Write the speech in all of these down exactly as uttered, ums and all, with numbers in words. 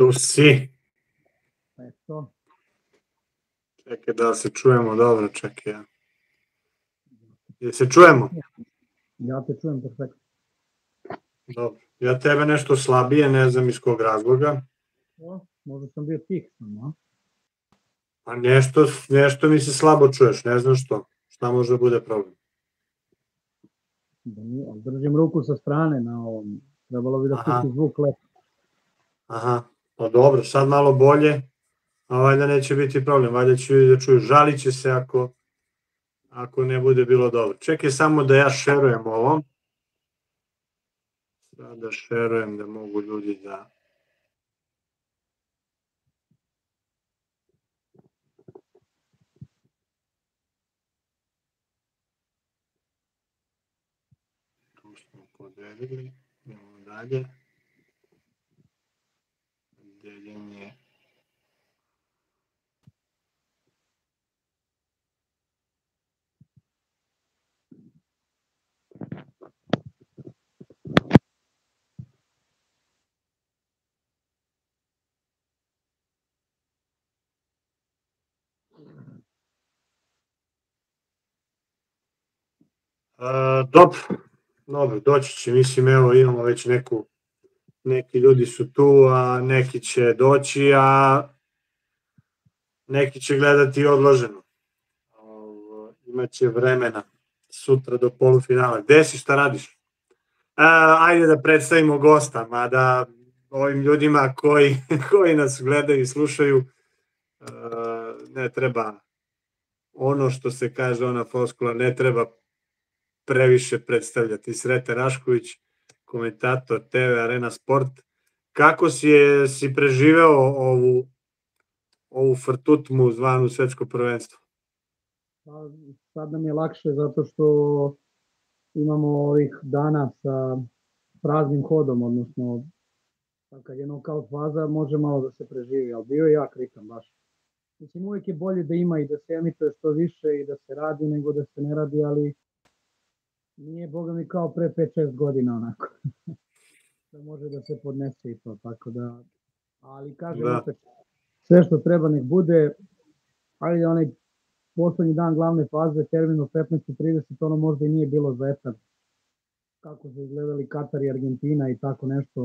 Tu si. Eto. Čekaj da se čujemo, dobro, čekaj. Jel se čujemo? Ja te čujem perfektno. Dobro, ja tebe nešto slabije, ne znam iz kog razloga. O, možda sam bio tih sam, a? A nešto, nešto mi se slabo čuješ, ne znam što. Šta može da bude problem? Da nije, ali držim ruku sa strane na ovom. Trebalo bi da pusti zvuk lepo. Aha, pa dobro, sad malo bolje, a valjda neće biti problem, valjda ću da čuju, žalit će se ako, ako ne bude bilo dobro. Čekaj samo da ja šerujem ovo. Sada šerujem da mogu ljudi da... Tu smo podelili, idemo dalje. Deljenje. Dobro, dobro, doći će, mislim, evo imamo već neku, neki ljudi su tu, a neki će doći, a neki će gledati odloženo. Imaće vremena sutra do polufinala. Gde si, šta radiš? Ajde da predstavimo gosta, mada ovim ljudima koji nas gledaju i slušaju ne treba, ono što se kaže, ona floskula, ne treba previše predstavljati. Srete Rašković, komentator te ve Arena Sport. Kako si preživeo ovu frtutmu zvanu svetsko prvenstvo? Sad nam je lakše zato što imamo ovih dana sa praznim hodom, odnosno kad je nokaut faza može malo da se preživi, ali bio je jak ritam baš. Mislim, uvijek je bolje da ima i da se emituje što više i da se radi nego da se ne radi, ali nije, boga mi, kao pre pet šest godina onako. Da može da se podnese i to, tako da... Ali kažem, sve što treba nek bude, ali onaj poslednji dan glavne faze, termin u petnaest trideset, ono možda i nije bilo za etar. Kako su izgledali Katar i Argentina i tako nešto,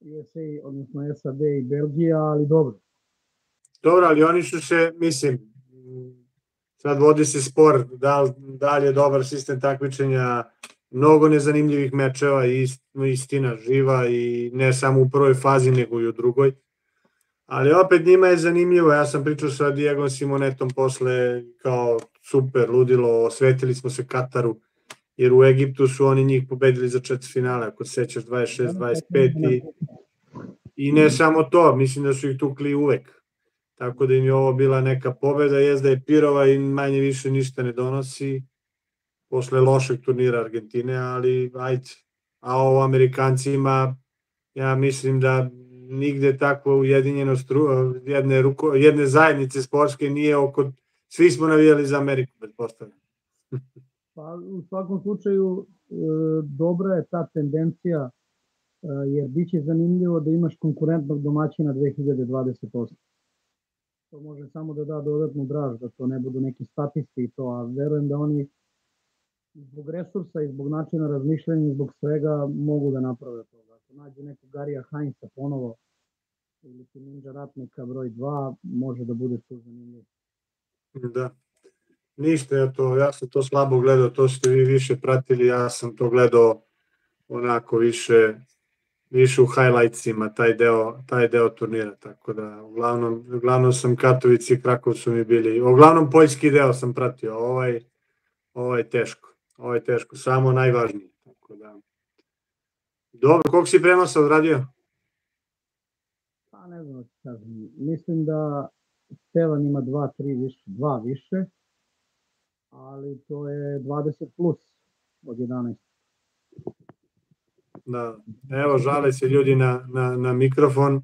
u es a, odnosno es a de i Belgija, ali dobro. Dobro, ali oni su se, mislim, sad vodi se spor, da li je dobar sistem takmičenja, mnogo nezanimljivih mečeva i istina živa i ne samo u prvoj fazi nego i u drugoj. Ali opet njima je zanimljivo, ja sam pričao sa Diegom Simonetom posle kao super ludilo, osvetili smo se Kataru, jer u Egiptu su oni njih pobedili za četvrtfinale, ako se sećaš dvadeset šest dvadeset pet i ne samo to, mislim da su ih tukli uvek. Tako da im je ovo bila neka pobeda, jezda je pirova i manje više ništa ne donosi posle lošeg turnira Argentine, ali ajde. A ovo Amerikancima, ja mislim da nigde takva ujedinjenost jedne zajednice sportske nije oko... Svi smo navijali za Ameriku, pretpostavljam. Pa u svakom slučaju dobra je ta tendencija, jer bit će zanimljivo da imaš konkurentnog domaćina dve hiljade dvadeset osme. To može samo da da dodatnu draž, da to ne budu neki statisti i to, a verujem da oni zbog resursa i zbog načina razmišljanja i zbog svega mogu da naprave to. Ako nađe nekog Garija Heinza ponovo ili ti Ninja Ratnika broj dva, može da bude tu zanimljiv. Da, ništa, ja sam to slabo gledao, to ste vi više pratili, ja sam to gledao onako više... više u highlightsima, taj deo turnira, tako da uglavnom sam Katovici i Krakov su mi bili, uglavnom poljski deo sam pratio, ovo je teško, ovo je teško, samo najvažnije, tako da. Dobro, koliko si prenosa odradio? Pa ne znam, mislim da Stevan ima dva, tri više, dva više, ali to je dvadeset plus od jedanaest. Da, evo, žale se ljudi na mikrofon.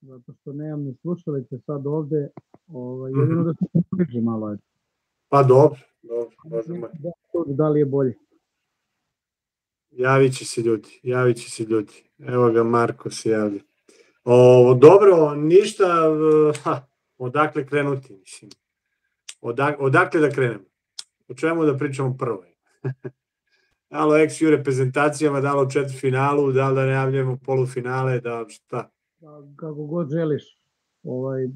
Zato što nemam ni slušalice sad ovde, jedino da se približi malo. Pa dobro, dobro, možemo. Da li je bolje? Javit će se ljudi, javit će se ljudi. Evo ga, Marko se javlja. O, dobro, ništa, ha, odakle krenuti, mislim. Odak, odakle da krenemo? O čemu da pričamo prvo? Dalo eks ju reprezentacijama, dalo četvrt finalu, da li da najavljujemo polufinale, da šta? Kako god želiš. Ovaj,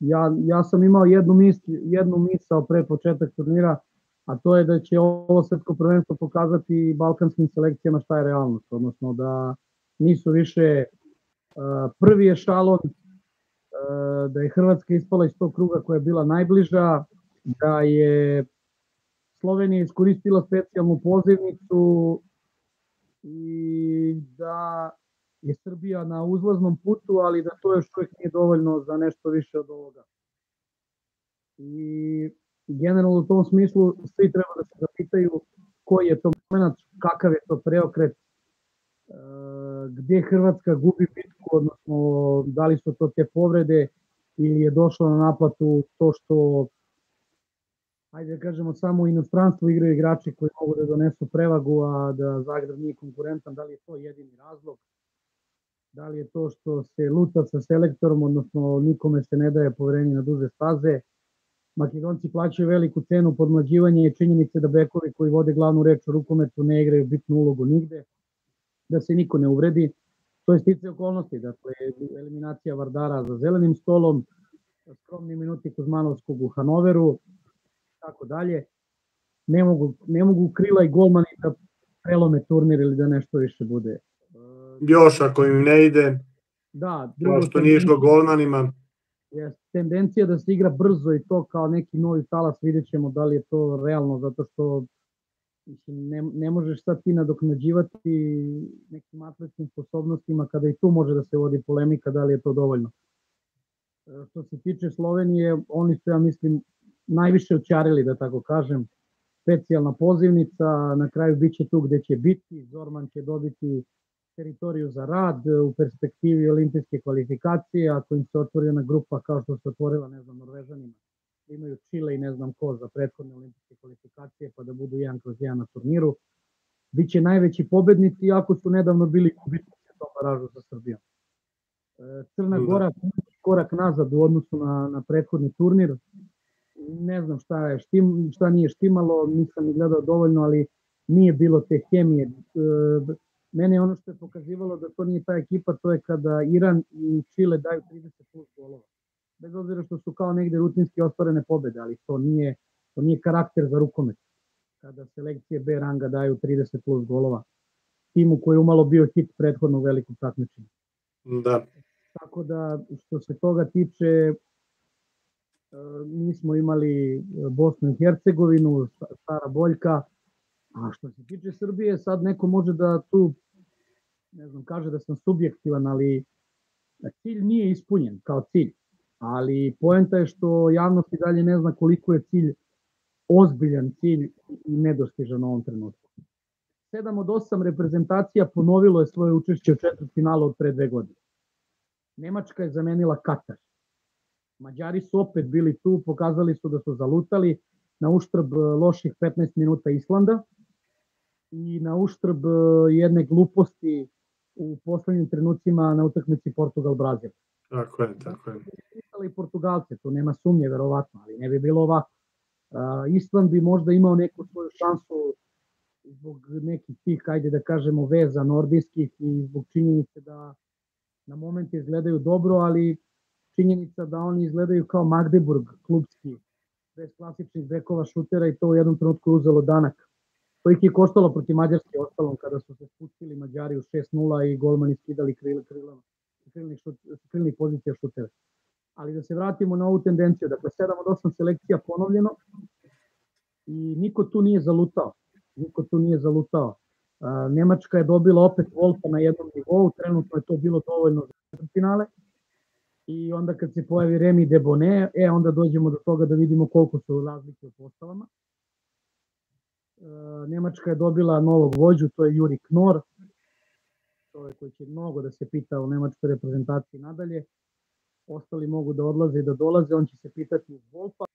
ja, ja sam imao jednu, misli, jednu misao pre početak turnira, a to je da će ovo svetsko prvenstvo pokazati balkanskim selekcijama šta je realnost, odnosno da nisu više uh, prvi ešalon, uh, da je Hrvatska ispala iz tog kruga koja je bila najbliža, da je Slovenija iskoristila specijalnu pozivnicu i da je Srbija na uzlaznom putu, ali da to još uvijek nije dovoljno za nešto više od ovoga. I generalno u tom smislu svi treba da se zapitaju koji je to moment, kakav je to preokret, gdje Hrvatska gubi bitku, odnosno da li su to te povrede ili je došlo na naplatu to što, ajde da kažemo, samo u inostranstvu igraju igrači koji mogu da donesu prevagu, a da Zagreb nije konkurentan. Da li je to jedini razlog? Da li je to što se luta sa selektorom, odnosno nikome se ne daje poverenje na duže staze? Makedonci plaćaju veliku cenu podmlađivanja i činjenice da bekovi koji vode glavnu reč u rukometu ne igraju bitnu ulogu nigde, da se niko ne uvredi. To je sticaj okolnosti, dakle eliminacija Vardara za zelenim stolom, skromni minuti Kuzmanovskog u Hanoveru, tako dalje. Ne mogu, ne mogu krila i golmani da prelome turnir ili da nešto više bude. Još ako im ne ide, da, drugo, što nije išlo golmanima. Je tendencija da se igra brzo i to kao neki novi talas, vidjet ćemo da li je to realno, zato što ne, ne možeš sad ti nadoknađivati nekim atletskim sposobnostima kada i tu može da se vodi polemika da li je to dovoljno. Što se tiče Slovenije, oni su, ja mislim, najviše očarili, da tako kažem. Specijalna pozivnica, na kraju bit će tu gde će biti, Zorman će dobiti teritoriju za rad u perspektivi olimpijske kvalifikacije, ako im se otvori ona grupa kao što se otvorila, ne znam, Norvežanima, imaju Čile i ne znam ko za prethodne olimpijske kvalifikacije, pa da budu jedan kroz jedan na turniru. Biće najveći pobednici, iako su nedavno bili gubitnici u tom baražu sa Srbijom. Crna Gora korak nazad u odnosu na, na prethodni turnir. Ne znam šta je štim, šta nije štimalo, nisam ni gledao dovoljno, ali nije bilo te hemije. Mene ono što je pokazivalo da to nije ta ekipa, to je kada Iran i Čile daju trideset plus golova. Bez obzira što su kao negde rutinski ostvarene pobede, ali to nije, to nije karakter za rukomet. Kada selekcije B ranga daju trideset plus golova timu koji je umalo bio hit prethodno u velikom takmičenju. Da. Tako da, što se toga tiče, mi smo imali Bosnu i Hercegovinu, stara boljka. A što se tiče Srbije, sad neko može da tu, ne znam, kaže da sam subjektivan, ali cilj nije ispunjen kao cilj. Ali poenta je što javnost i dalje ne zna koliko je cilj ozbiljan cilj i nedostižan u ovom trenutku. Sedam od osam reprezentacija ponovilo je svoje učešće u četvrtfinalu od pre dve godine. Nemačka je zamenila Katar. Mađari su opet bili tu, pokazali su da su zalutali na uštrb loših petnaest minuta Islanda i na uštrb jedne gluposti u poslednjim trenucima na utakmici Portugal-Brazil. Tako je, tako je. I Portugalce, to nema sumnje, verovatno, ali ne bi bilo ovako. Island bi možda imao neku svoju šansu zbog nekih tih, ajde da kažemo, veza nordijskih i zbog činjenice da na momente izgledaju dobro, ali činjenica da oni izgledaju kao Magdeburg klubski, bez klasičnih bekova šutera i to u jednom trenutku je uzelo danak. To ih je koštalo protiv Mađarske ostalom kada su se spustili Mađari u šest nula i golmani skidali kril, kril, krilnih, šut, krilnih pozicija šutera. Ali da se vratimo na ovu tendenciju, dakle sedam od osam selekcija ponovljeno i niko tu nije zalutao. Niko tu nije zalutao. Nemačka je dobila opet Wolfa na jednom nivou, trenutno je to bilo dovoljno za finale. I onda kad se pojavi Remi De Bonet, e, onda dođemo do toga da vidimo koliko su razlike u postavama. E, Nemačka je dobila novog vođu, to je Juri Knor, čovjek koji će mnogo da se pita o nemačkoj reprezentaciji nadalje. Ostali mogu da odlaze i da dolaze, on će se pitati iz Wolfa. E,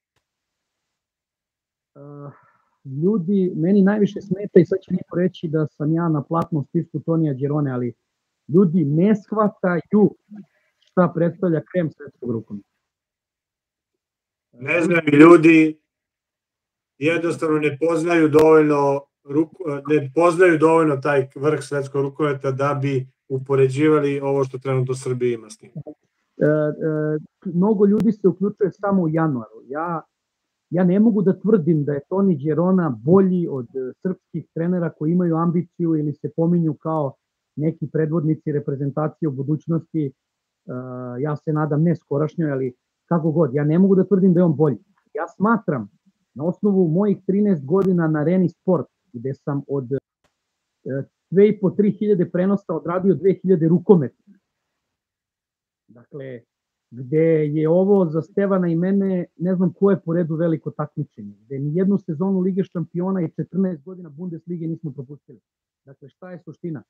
ljudi, meni najviše smeta, i sad će neko reći da sam ja na platnom spisku Tonija Đerone, ali ljudi ne shvataju šta predstavlja krem svetskog rukometa. Ne znam, ljudi jednostavno ne poznaju dovoljno ne poznaju dovoljno taj vrh svetskog rukometa da bi upoređivali ovo što trenutno Srbija ima s njim. Mnogo ljudi se uključuje samo u januaru. Ja Ja ne mogu da tvrdim da je Toni Đerona bolji od srpskih trenera koji imaju ambiciju ili se pominju kao neki predvodnici reprezentacije u budućnosti. Ja se nadam ne skorašnjoj, ali kako god. Ja ne mogu da tvrdim da je on bolji. Ja smatram, na osnovu mojih trinaest godina na Reni Sport, gde sam od dve hiljade petsto do tri hiljade prenosa odradio dve hiljade rukometa. Dakle, gde je ovo za Stevana i mene, ne znam ko je po redu veliko takmičenje, gde ni jednu sezonu Lige šampiona i četrnaest godina Bundeslige nismo propustili. Dakle, šta je suština?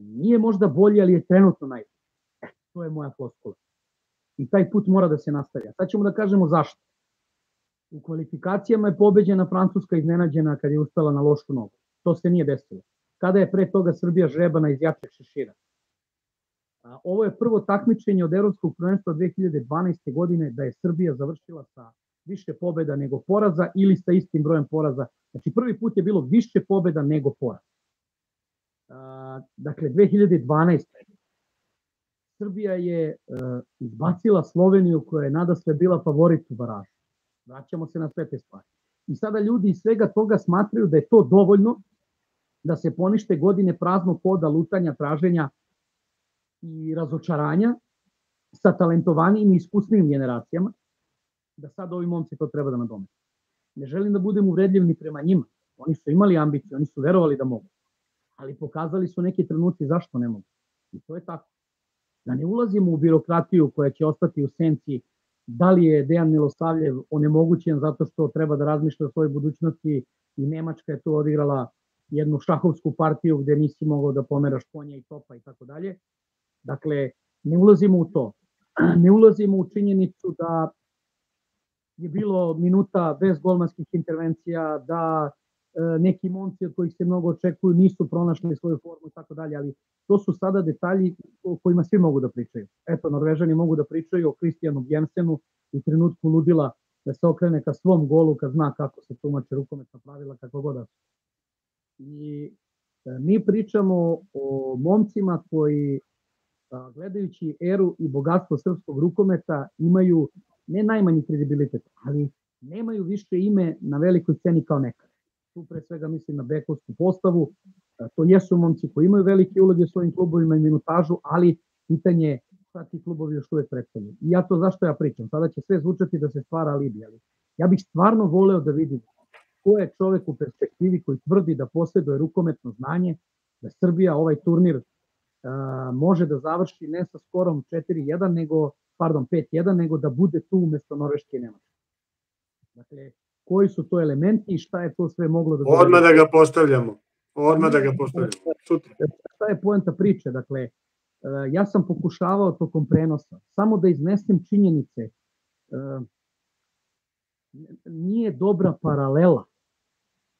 Nije možda bolje, ali je trenutno najbolje. To je moja floskula. I taj put mora da se nastavlja. Sad ćemo da kažemo zašto. U kvalifikacijama je pobeđena Francuska iznenađena kad je ustala na lošu nogu. To se nije desilo. Kada je pre toga Srbija žrebana iz jačeg šešira. Ovo je prvo takmičenje od Evropskog prvenstva dve hiljade dvanaeste. godine da je Srbija završila sa više pobeda nego poraza ili sa istim brojem poraza. Znači, prvi put je bilo više pobeda nego poraza. Dakle, dve hiljade dvanaeste. Srbija je izbacila Sloveniju koja je nadasle bila favorit u baražu. Vraćamo se na sve te stvari. I sada ljudi iz svega toga smatraju da je to dovoljno da se ponište godine praznog hoda, lutanja, traženja i razočaranja sa talentovanijim i iskusnim generacijama, da sad ovi momci to treba da nadome. Ne želim da budem uvredljiv ni prema njima. Oni su imali ambicije, oni su verovali da mogu. Ali pokazali su neki trenuci zašto ne mogu. I to je tako. Da ne ulazimo u birokratiju koja će ostati u senci da li je Dejan Milosavljev onemogućen zato što treba da razmišlja o svojoj budućnosti i Nemačka je tu odigrala jednu šahovsku partiju gde nisi mogao da pomeraš konja i topa i tako dalje. Dakle, ne ulazimo u to. Ne ulazimo u činjenicu da je bilo minuta bez golmanskih intervencija, da neki momci od kojih se mnogo očekuju nisu pronašli svoju formu i tako dalje, ali to su sada detalji o kojima svi mogu da pričaju. Eto, Norvežani mogu da pričaju o Kristijanu Jensenu i trenutku ludila da se okrene ka svom golu kad zna kako se tumače rukometna pravila, kako god. I mi pričamo o momcima koji gledajući eru i bogatstvo srpskog rukometa imaju ne najmanji kredibilitet, ali nemaju više ime na velikoj sceni kao nekad. Tu pre svega mislim na Bekovsku postavu, to jesu momci koji imaju velike uloge u svojim klubovima i minutažu, ali pitanje je šta ti klubovi još uvek predstavljaju. I ja to zašto ja pričam, sada će sve zvučati da se stvara alibi, ali ja bih stvarno voleo da vidim ko je čovek u perspektivi koji tvrdi da posjeduje rukometno znanje, da Srbija ovaj turnir može da završi ne sa skorom četiri jedan, nego, pardon, pet jedan, nego da bude tu umesto Norveške i Nemačke. Dakle, koji su to elementi i šta je to sve moglo da... Odmah da ga postavljamo. Odmah da ga postavljamo. Šta je poenta priče? Dakle, ja sam pokušavao tokom prenosa samo da iznesem činjenice. Nije dobra paralela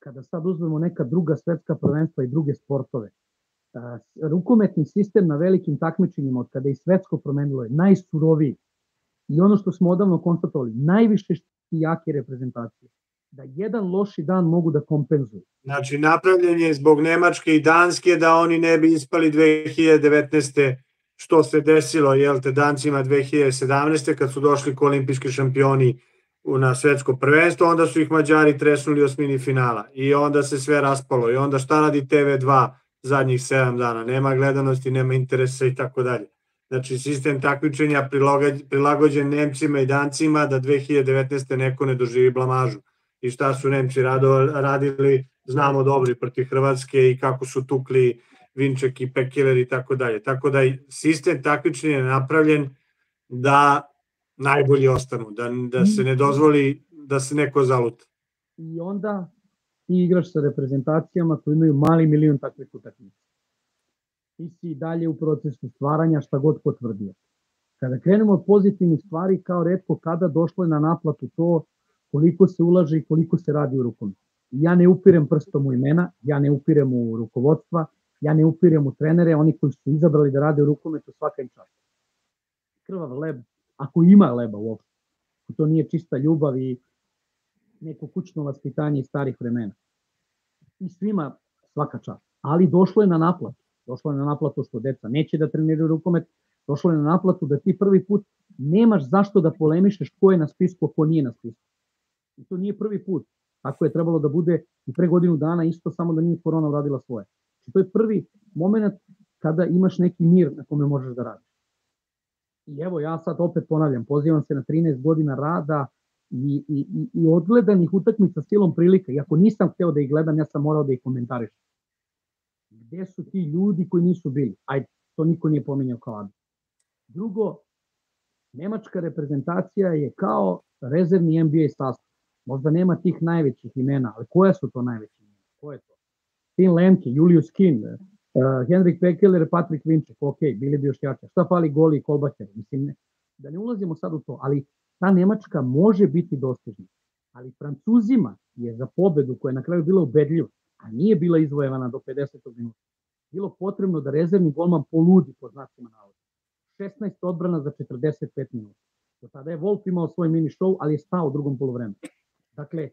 kada sad uzmemo neka druga svetska prvenstva i druge sportove. Rukometni sistem na velikim takmičenjima od kada je svetsko promenilo je najsuroviji i ono što smo odavno konstatovali, najviše štiti jake reprezentacije, da jedan loši dan mogu da kompenzuju. Znači, napravljen je zbog Nemačke i Danske da oni ne bi ispali dve hiljade devetnaeste. što se desilo, jel te, Dancima dve hiljade sedamnaeste. kad su došli ko olimpijski šampioni na svetsko prvenstvo, onda su ih Mađari tresnuli osmini finala i onda se sve raspalo i onda šta radi te ve dva zadnjih sedam dana, nema gledanosti, nema interesa i tako dalje. Znači, sistem takmičenja prilagođen Nemcima i Dancima da dve hiljade devetnaeste. neko ne doživi blamažu. I šta su Nemci radili, znamo dobro, protiv Hrvatske i kako su tukli Vinček i Pekiler i tako dalje. Tako da sistem takmičenja je napravljen da najbolji ostanu, da se ne dozvoli da se neko zaluta. I onda... ti igraš sa reprezentacijama koji imaju mali milion takvih utakmica. Ti si i dalje u procesu stvaranja šta god potvrdio. Kada krenemo od pozitivnih stvari, kao retko kada došlo je na naplatu to koliko se ulaže i koliko se radi u rukometu. Ja ne upirem prstom u imena, ja ne upirem u rukovodstva, ja ne upirem u trenere, oni koji su izabrali da rade u rukometu, svaka im čast. Krvav leb, ako ima leba uopšte, to nije čista ljubav i neko kućno vaspitanje iz starih vremena. I svima svaka čast. Ali došlo je na naplatu. Došlo je na naplatu što deca neće da treniraju rukomet, došlo je na naplatu da ti prvi put nemaš zašto da polemišeš ko je na spisku, ko nije na spisku. I to nije prvi put. Tako je trebalo da bude i pre godinu dana isto, samo da nije korona uradila svoje. I to je prvi moment kada imaš neki mir na kome možeš da radiš. I evo, ja sad opet ponavljam, pozivam se na trinaest godina rada i, i, i odgledanih utakmica silom prilika. I ako nisam hteo da ih gledam, ja sam morao da ih komentarišem. Gde su ti ljudi koji nisu bili? Ajde, to niko nije pominjao kao Adam. Drugo, nemačka reprezentacija je kao rezervni N B A sastav. Možda nema tih najvećih imena, ali koja su to najveći imena? Ko je to? Tim Lemke, Julius Kim, Uh, Henrik Pekeler, Patrik Vinček, ok, bili bi još jače. Šta fali goli i Kolbaker? Mislim, ne. Da ne ulazimo sad u to, ali ta Nemačka može biti dostižna. Ali Francuzima je za pobedu koja je na kraju bila ubedljiva, a nije bila izvojevana do pedesetog minuta, bilo potrebno da rezervni golman poludi po znacima navoda. šesnaest odbrana za četrdeset pet minuta. Do tada je Wolf imao svoj mini show, ali je stao u drugom polovremenu. Dakle,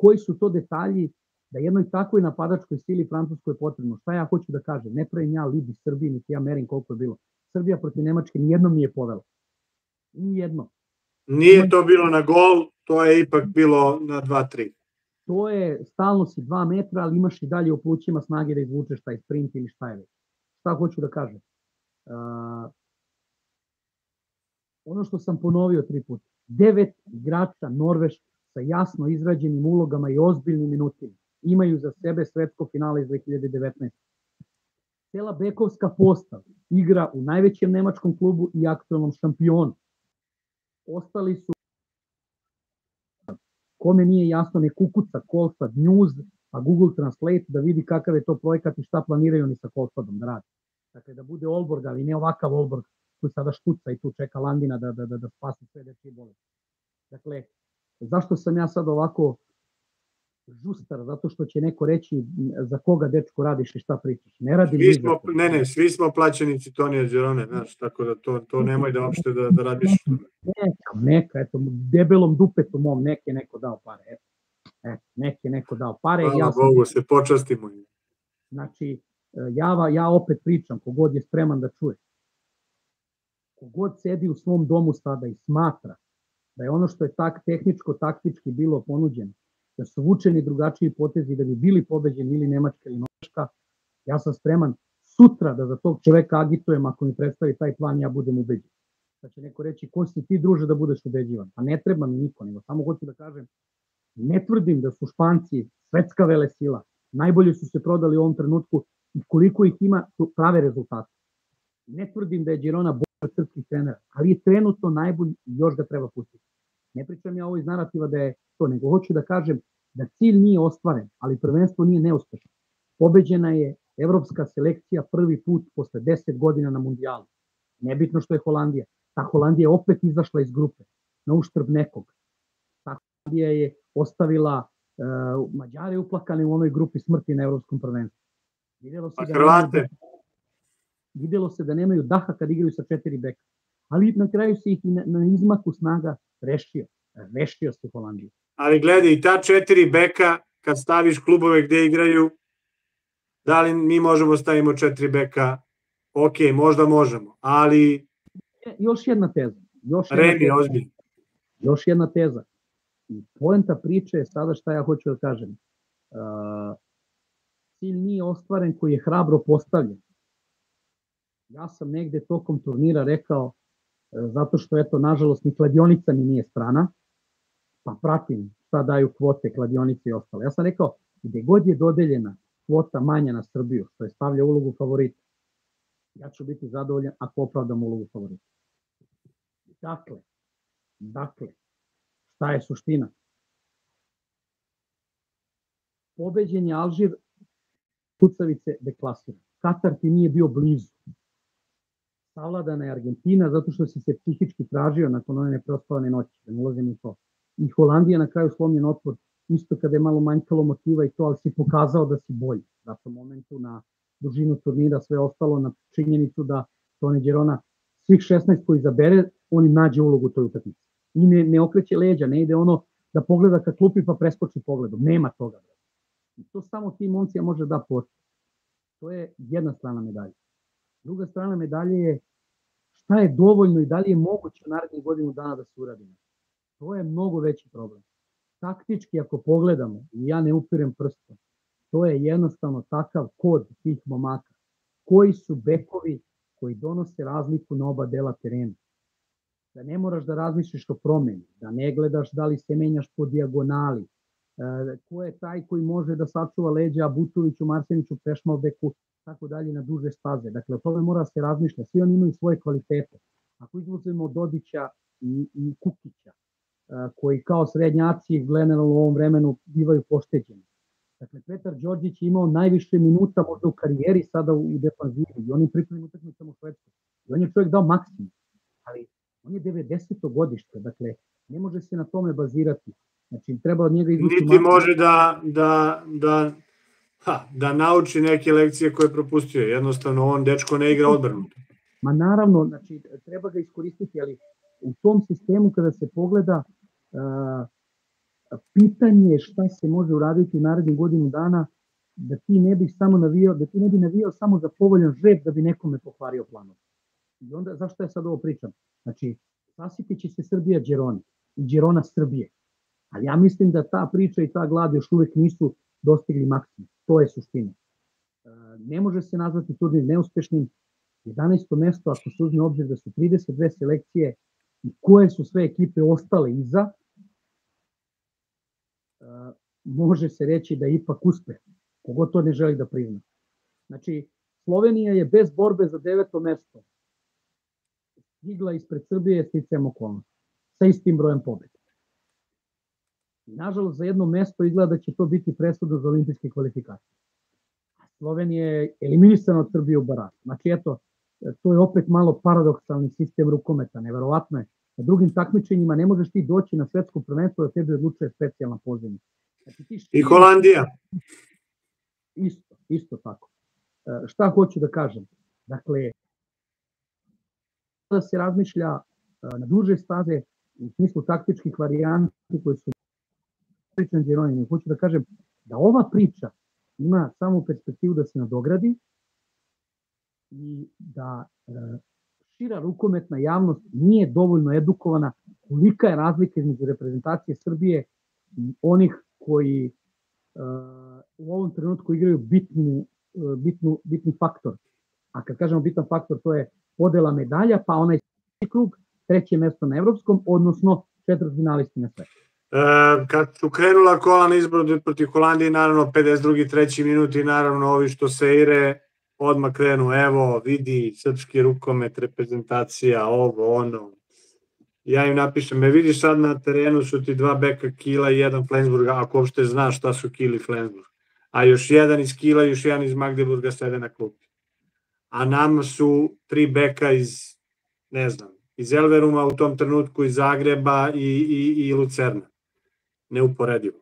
koji su to detalji da jednoj takvoj napadačkoj sili Francuskoj je potrebno. Šta ja hoću da kažem? Ne pravim ja lidi Srbiji, niti ja merim koliko je bilo. Srbija protiv Nemačke nijednom nije povela. Nijednom. Nije to bilo na gol, to je ipak bilo na dva tri. To je, stalno si dva metra, ali imaš i dalje u plućima snage da izvučeš taj sprint ili šta je već. Šta hoću da kažem? Uh, ono što sam ponovio tri puta. Devet igrača Norveške sa jasno izrađenim ulogama i ozbiljnim minutima imaju za sebe svetsko finale iz dve hiljade devetnaeste. Cela Bekovska postava igra u najvećem nemačkom klubu i aktualnom šampionu. Ostali su, kome nije jasno, ne kukuca Kolstad News, a Google Translate da vidi kakav je to projekat i šta planiraju oni sa Kolstadom da radi. Dakle, da bude Olborg, ali ne ovakav Olborg koji sada štuca i tu čeka Landina da, da, da, da spasi sve dečije bolesti. Dakle, zašto sam ja sad ovako žustar, zato što će neko reći za koga dečko radiš i šta pričaš. Ne radim svi smo, ne, ne, svi smo plaćenici Tonija Đerone, znaš, tako da to, to nemoj da uopšte da, da radiš. Neka, neka, eto, debelom dupetu mom neke neko dao pare, eto. eto neke neko dao pare. Hvala ja Bogu, sam... se počastimo. Znači, ja, ja opet pričam, kogod je spreman da čuje. Kogod sedi u svom domu sada i smatra da je ono što je tak tehničko-taktički bilo ponuđeno, da su vučeni drugačiji potezi da bi bili pobeđeni ili Nemačka ili Norveška, ja sam spreman sutra da za tog čoveka agitujem ako mi predstavi taj plan, ja budem ubeđen. Da će neko reći, ko si ti druže da budeš ubeđivan? Pa ne treba mi niko, nego samo hoću da kažem, ne tvrdim da su Španci svetska velesila, najbolje su se prodali u ovom trenutku i koliko ih ima su prave rezultate. Ne tvrdim da je Girona bolja srpskih trenera, ali je trenutno najbolji i još ga treba pustiti. Ne pričam ja ovo iz narativa da je to, nego hoću da kažem da cilj nije ostvaren, ali prvenstvo nije neuspešno. Pobeđena je evropska selekcija prvi put posle deset godina na mundijalu. Nebitno što je Holandija. Ta Holandija je opet izašla iz grupe, na uštrb nekog. Ta Holandija je ostavila uh, Mađare uplakane u onoj grupi smrti na evropskom prvenstvu. Videlo se, da nemaju, videlo se da nemaju daha kad igraju sa četiri beka. Ali na kraju se ih na, na izmaku snaga rešio. Rešio se Holandija. Ali gledaj, i ta četiri beka, kad staviš klubove gde igraju, da li mi možemo stavimo četiri beka? Ok, možda možemo, ali... Još jedna teza. Još jedna Remi, ozbiljno. Još jedna teza. I poenta priče je sada šta ja hoću da kažem. Uh, cilj nije ostvaren koji je hrabro postavljen. Ja sam negde tokom turnira rekao, zato što, eto, nažalost, ni kladionica mi nije strana, pa pratim šta daju kvote, kladionice i ostalo. Ja sam rekao, gde god je dodeljena kvota manja na Srbiju, što je stavlja ulogu favorita, ja ću biti zadovoljan ako opravdam ulogu favorita. Dakle, dakle, šta je suština? Pobeđen je Alžir, kucavice deklasiran. Katar ti nije bio blizu. Savladana je Argentina zato što si se psihički tražio nakon one neprospavane noći, da ne ulazim u to. I Holandija na kraju slomljen otpor isto kada je malo manjkalo motiva i to, ali si pokazao da si bolji. Da sam momentu na dužinu turnira sve ostalo, na činjenicu da Toni Đerona svih šesnaest koji zabere, on im nađe ulogu u toj utakmici. I ne okreće leđa, ne ide ono da pogleda ka klupi pa preskoči pogledom. Nema toga. I to samo tim momcima može da postigne. To je jedna strana medalje. Druga strana medalje je šta je dovoljno i da li je moguće u narednih godinu dana da se uradimo. To je mnogo veći problem. Taktički, ako pogledamo, i ja ne upirem prstom, to je jednostavno takav kod tih momaka. Koji su bekovi koji donose razliku na oba dela terena? Da ne moraš da razmišljaš o promeni, da ne gledaš da li se menjaš po dijagonali, ko je taj koji može da sačuva leđa Butoviću, Marseniću, Pešmalbeku, tako dalje na duže staze. Dakle, o tome mora se razmišljati. Svi oni imaju svoje kvalitete. Ako izuzmemo Dodića i Kukića, koji kao srednjaci generalno u ovom vremenu bivaju pošteđeni. Dakle, Petar Đorđić je imao najviše minuta možda u karijeri sada u defanzivi i on je pripremljen utakmicama u Švedskoj. I on je čovjek dao maksimum, ali on je devedeseto godište, dakle, ne može se na tome bazirati. Znači, treba od njega izvući... Niti može da nauči neke lekcije koje je propustio. Jednostavno, on, dečko, ne igra odbranu. Ma naravno, znači, treba ga iskoristiti, ali u tom sistemu kada se pogleda pitanje je šta se može uraditi u narednim godinu dana da ti ne bi samo navijao, da ti ne bi navijao samo za povoljan žreb da bi nekome pokvario planov. I onda, zašto ja sad ovo pričam? Znači, spasiti će se Srbija Đerona i Đerona Srbije. Ali ja mislim da ta priča i ta glad još uvek nisu dostigli maksimum. To je suština. Ne može se nazvati turnir neuspešnim. jedanaesto mesto, ako se uzme obzir da su trideset dve selekcije i koje su sve ekipe ostale iza, može se reći da je ipak uspeh, kogo to ne želi da prizna. Znači, Slovenija je bez borbe za deveto mesto stigla ispred Srbije sticajem okolnosti, sa istim brojem pobjeda. Nažalost, za jedno mesto izgleda da će to biti presuda za olimpijske kvalifikacije. Slovenija je eliminisana od Srbije u baražu. Znači, eto, to je opet malo paradoksalni sistem rukometa, neverovatno je. Na drugim takmičenjima ne možeš ti doći na svetsko prvenstvo da tebi odlučuje specijalna pozivnica. I Holandija. Isto, isto tako. Šta hoću da kažem? Dakle, da se razmišlja na duže staze u smislu taktičkih varijanti koji su pričani Đeronini. Hoću da kažem da ova priča ima samo perspektivu da se nadogradi i da šira rukometna javnost nije dovoljno edukovana kolika je razlika između reprezentacije Srbije i onih koji u ovom trenutku igraju bitni faktor. A kad kažemo bitan faktor, to je podela medalja, pa onaj krug, treće mesto na evropskom, odnosno četvrtfinalisti na svetu. Kad su krenula kola na izboru protiv Holandije, naravno pedeset drugi treći minut i naravno ovi što seire odmah krenu, evo, vidi srpski rukomet, reprezentacija, ovo, ono. Ja im napišem, me vidiš sad na terenu su ti dva beka Kila i jedan Flensburga, ako uopšte znaš šta su Kil i Flensburg. A još jedan iz Kila, još jedan iz Magdeburga sede na klupi. A nama su tri beka iz, ne znam, iz Elveruma u tom trenutku, iz Zagreba i Lucerna. Neuporedivo.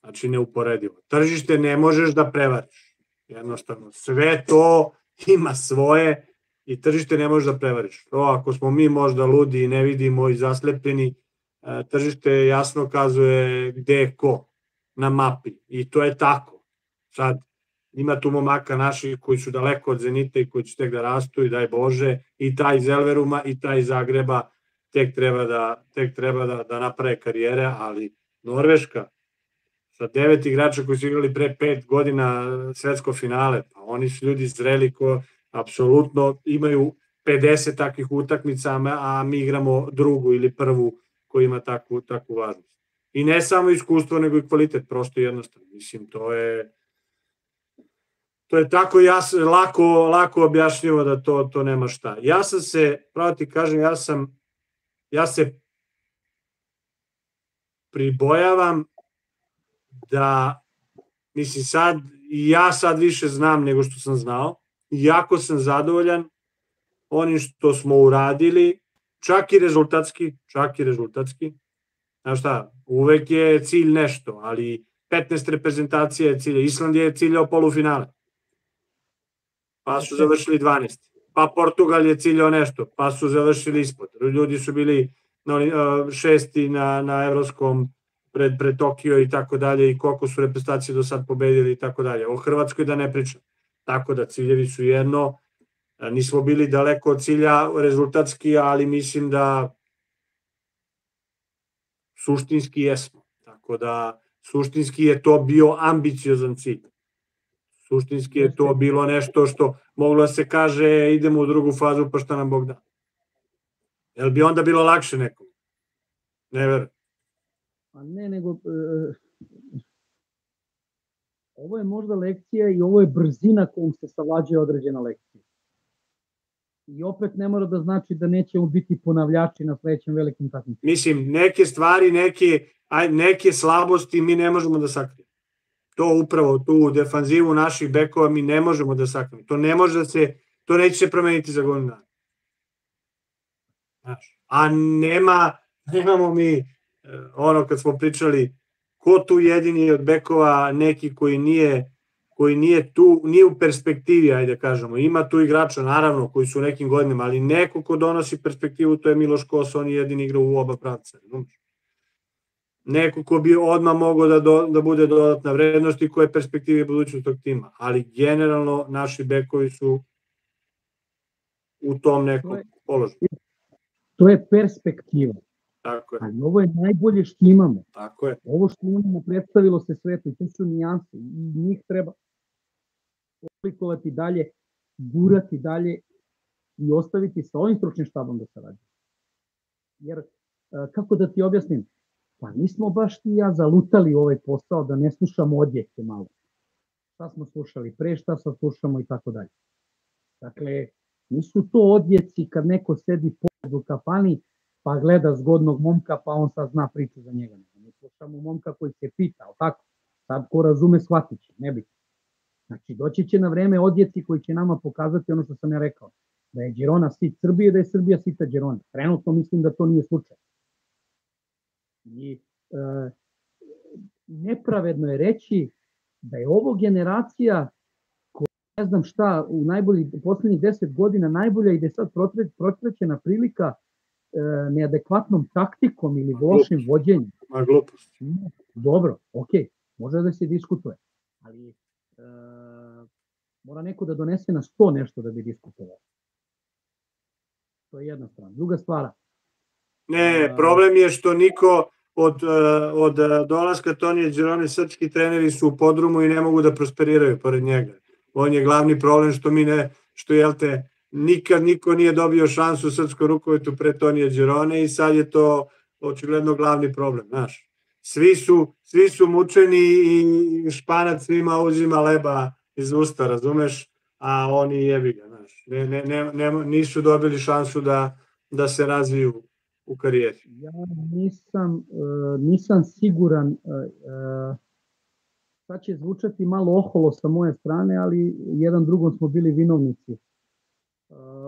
Znači, neuporedivo. Tržište ne možeš da prevariš. Jednostavno, sve to ima svoje i tržište ne možeš da prevariš. To ako smo mi možda ludi i ne vidimo i zaslepljeni, tržište jasno kazuje gde je ko na mapi i to je tako. Sad, ima tu momaka naših koji su daleko od Zenita i koji će tek da rastu i daj Bože, i taj iz Elveruma i taj iz Zagreba tek treba da naprave karijere, ali Norveška sa devet igrača koji su igrali pre pet godina svetsko finale, pa oni su ljudi zreli ko apsolutno imaju pedeset takvih utakmica, a mi igramo drugu ili prvu koji ima takvu važnost. I ne samo iskustvo, nego i kvalitet, prosto jednostavno. Mislim, to je to je tako lako objašnjivo da to nema šta. Ja sam se, pravo ti kažem, ja sam, ja se pribojavam da, mislim sad, i ja sad više znam nego što sam znao, jako sam zadovoljan onim što smo uradili, čak i rezultatski, čak i rezultatski, znaš šta, uvek je cilj nešto, ali petnaest reprezentacija je cilj. Island je ciljao polufinale, pa su završili dvanaesti. Pa Portugal je ciljao nešto, pa su završili ispod. Ljudi su bili šesti na Evropskom pred Tokio i tako dalje, i koliko su reprezentacije do sad pobedili i tako dalje. O Hrvatskoj da ne pričam. Tako da ciljevi su jedno, nismo bili daleko od cilja rezultatski, ali mislim da suštinski jesmo. Tako da suštinski je to bio ambiciozan cilj. Suštinski je to bilo nešto što moglo se kaže idemo u drugu fazu pa šta nam Bog da. Jel bi onda bilo lakše nekom? Ne verujem. Pa ne, nego... Ovo je možda lekcija i ovo je brzina kojom se savlađuje određena lekcija. I opet ne mora da znači da nećemo biti ponavljači na sledećem velikim takmičenju. Mislim, neke stvari, neke slabosti mi ne možemo da sakrijemo. To upravo, tu defanzivu naših bekova mi ne možemo da sakrijemo. To ne može da se, to neće se promeniti za godinu dana. A nema, nemamo mi, ono kad smo pričali, ko tu jedini od bekova neki koji nije koji nije tu, nije u perspektivi, ajde kažemo, ima tu igrača, naravno, koji su u nekim godinama, ali neko ko donosi perspektivu, to je Miloš Kos, on je jedini igra u oba pravca. Neko ko bi odmah mogao da bude dodatna vrednost i koje perspektive budućnost tog tima, ali generalno naši bekovi su u tom nekom položaju. To je perspektiva. Ali ovo je najbolje što imamo. Ovo što imamo predstavilo se svetu. To su nijanse i njih treba oblikovati dalje, gurati dalje i ostaviti sa ovim stručnim štabom da se radi. Jer, kako da ti objasnim, pa nismo baš ti ja zalutali ovaj posao da ne slušamo odjeke malo. Šta smo slušali pre, šta sad slušamo i tako dalje. Dakle, nisu to odjeci kad neko sedi pored u kafani pa gleda zgodnog momka, pa on sad zna priču za njega. Mi slušamo momka koji se pita, ali tako, sad ko razume shvatit će, ne biti. Znači, doći će na vreme odjeci koji će nama pokazati ono što sam ja rekao, da je Đerona sit Srbije, da je Srbija sita Đerona. Trenutno mislim da to nije slučaj. I nepravedno je reći da je ovo generacija koja, ne znam šta, u poslednjih deset godina najbolja i da je sad protrećena prilika neadekvatnom taktikom ili lošim vođenjem. Ma glupost. Dobro, okej, može da se diskutuje, ali mora neko da donese na sto nešto da bi diskutovao. To je jedna strana. Druga stvar. Ne, problem je što niko od dolaska Tonija Đerona, srpski treneri su u podrumu i ne mogu da prosperiraju pored njega. On je glavni problem što mi ne, što jel te, nikad niko nije dobio šansu u srpskom rukometu pre Tonija Đerona i sad je to očigledno glavni problem, znaš. Svi su mučeni i Španac svima uzima leba iz usta, razumeš, a oni jebi ga, znaš. Nisu dobili šansu da se razviju u karijeri. Ja nisam siguran, sad će zvučati malo oholo sa moje strane, ali jedan drugom smo bili vinovnici.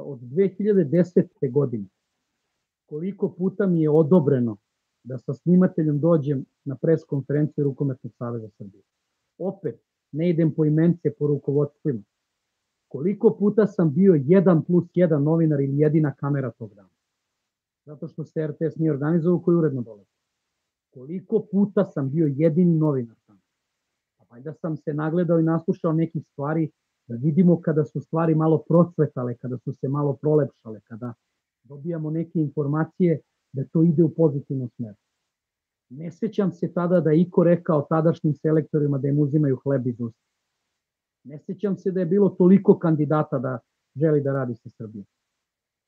Od dve hiljade desete. godine koliko puta mi je odobreno da sa snimateljem dođem na pres konferenciju Rukometnog saveza Srbije. Opet, ne idem po imence, po rukovodstvima. Koliko puta sam bio jedan plus jedan novinar ili jedina kamera tog dana. Zato što se R T S nije organizovao koji uredno dolazi. Koliko puta sam bio jedini novinar tamo. A valjda sam se nagledao i naslušao nekih stvari da vidimo kada su stvari malo procvetale, kada su se malo prolepšale, kada dobijamo neke informacije da to ide u pozitivnu smeru. Ne sećam se tada da je iko rekao tadašnjim selektorima da im uzimaju hleb iz usta. Ne sećam se da je bilo toliko kandidata da želi da radi sa Srbijom.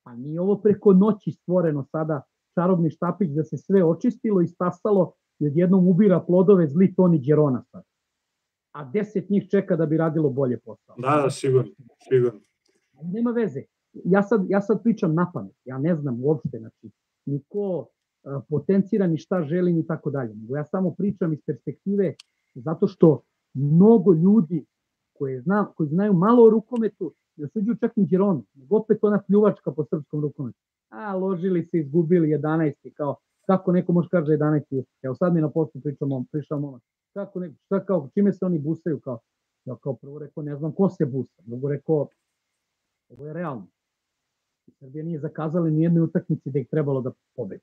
Pa nije ovo preko noći stvoreno sada čarobni štapić da se sve očistilo i stasalo i odjednom ubira plodove zli Toni Đerona sada. A deset njih čeka da bi radilo bolje posao. Da, da, sigurno, sigurno. Nema veze. Ja sad pričam na pamet. Ja ne znam uopšte, znači, niko potencira ni šta želi ni tako dalje. Nego ja samo pričam iz perspektive zato što mnogo ljudi koji znaju malo o rukometu, ne osuđuju čak ni Đeronu, nego opet ona pljuvačka po srpskom rukometu. A, ložili se, izgubili jedanaesti, kao kako neko može kaže jedanaest. Evo sad mi na poslu pričamo, prišao momak. Kako neko, šta kao, čime se oni busaju kao? Ja kao prvo rekao, ne znam ko se busa. Drugo rekao, ovo je realno. Srbija nije zakazala ni jednoj utakmici da ih trebalo da pobedi.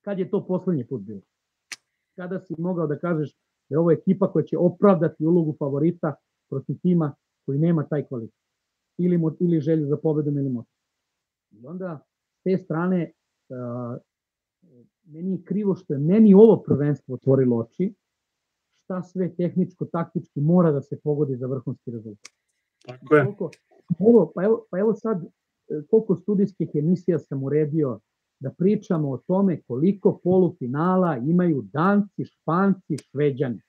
Kad je to poslednji put bilo? Kada si mogao da kažeš da je ovo ekipa koja će opravdati ulogu favorita protiv tima koji nema taj kvalitet? Ili, ili želju za pobedom ili motiv. I onda, s te strane, uh, meni je krivo što je meni ovo prvenstvo otvorilo oči, šta sve tehničko-taktički mora da se pogodi za vrhunski rezultat. Tako je. Koliko, ovo, pa, evo, pa evo sad, koliko studijskih emisija sam uredio da pričamo o tome koliko polufinala imaju Danci, Španci, Šveđani,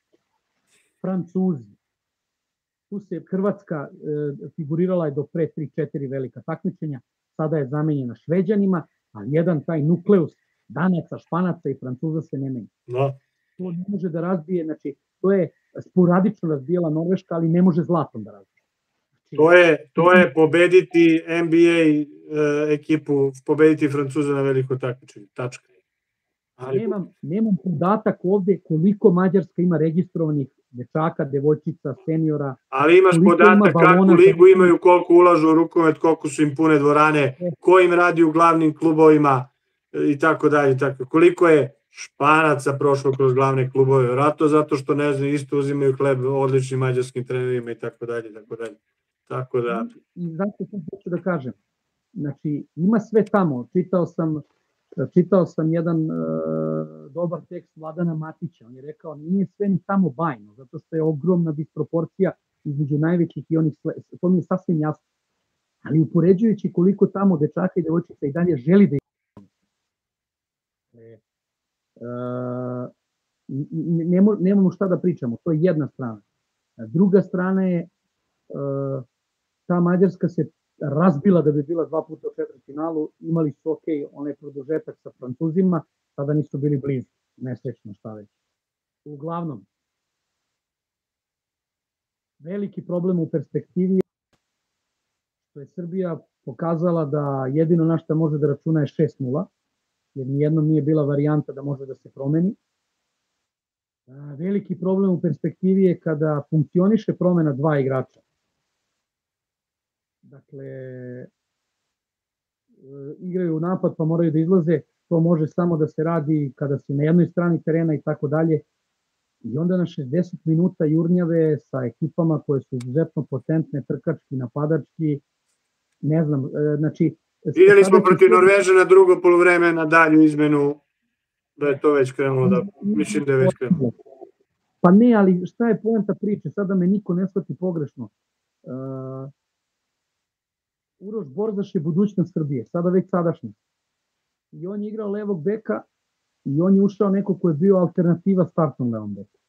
Francuzi. Tu se Hrvatska e, figurirala je do pre tri četiri velika takmičenja, sada je zamenjena Šveđanima, ali jedan taj nukleus Danaca, Španaca i Francuza se ne menja. No. To ne može da razbije, znači, to je sporadično razbijala Norveška, ali ne može zlatom da razbije. Znači, to, je, to je pobediti N B A e, ekipu, pobediti Francuza na veliko takmičenje, tačka. Ali... Nemam, nemam podatak ovde koliko Mađarska ima registrovanih dečaka, devojčica, seniora. Ali imaš podatak kakvu ligu imaju, koliko ulažu u rukomet, koliko su im pune dvorane, ko im radi u glavnim klubovima i tako dalje. Koliko je Španaca prošlo kroz glavne klubove, vjerojatno zato što ne znam, isto uzimaju hleb odličnim mađarskim trenerima i tako dalje. Tako da... I zato sam hoću da kažem. Znači, ima sve tamo. Čitao sam... Čitao sam jedan e, dobar tekst Vladana Matića, on je rekao nije sve ni samo bajno, zato što je ogromna disproporcija između najvećih i onih, to mi je sasvim jasno. Ali upoređujući koliko tamo dečaka i devojčica i dalje želi da ih e, nemo, nemamo šta da pričamo, to je jedna strana. Druga strana je e, ta Mađarska se razbila da bi bila dva puta u četvrtfinalu, imali su ok, onaj produžetak sa Francuzima, sada nisu bili blizu, nesrećno šta već. Uglavnom, veliki problem u perspektivi je što je Srbija pokazala da jedino na šta može da računa je šest nula, jer nijednom nije bila varijanta da može da se promeni. Veliki problem u perspektivi je kada funkcioniše promena dva igrača. Dakle, igraju u napad pa moraju da izlaze, to može samo da se radi kada si na jednoj strani terena i tako dalje. I onda na šezdeset minuta jurnjave sa ekipama koje su izuzetno potentne, trkački, napadački, ne znam, znači... Videli smo protiv Norvežana drugo poluvreme na dalju izmenu, da je to već krenulo, da mislim da je već krenulo. Pa ne, ali šta je poenta priče, sada me niko ne shvati pogrešno. Uroš Borzaš je budućnost Srbije, sada već sadašnji. I on je igrao levog beka i on je ušao neko ko je bio alternativa startnom levom beku.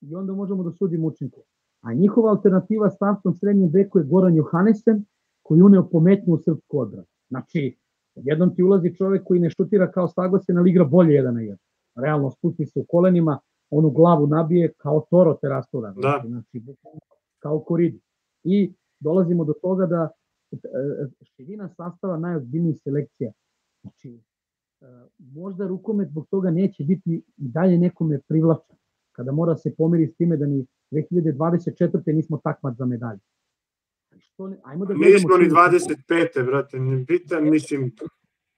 I onda možemo da sudimo učinku. A njihova alternativa startnom srednjem beku je Goran Johanesen, koji je uneo pometnju u srpsku odbranu. Znači, jednom ti ulazi čovek koji ne šutira kao Sagosen, ali igra bolje jedan na jedan. Realno, spusti se u kolenima, onu glavu nabije kao toro te rastura. Da. Znači, kao koridi. I dolazimo do toga da širina sastava najozbiljnijih selekcija. Znači, možda rukomet zbog toga neće biti i dalje nekome privlačan, kada mora se pomeri s time da ni dve hiljade dvadeset četvrte nismo takmac za medalje. Nismo ni dvadeset pete, brate, ne bitan, mislim...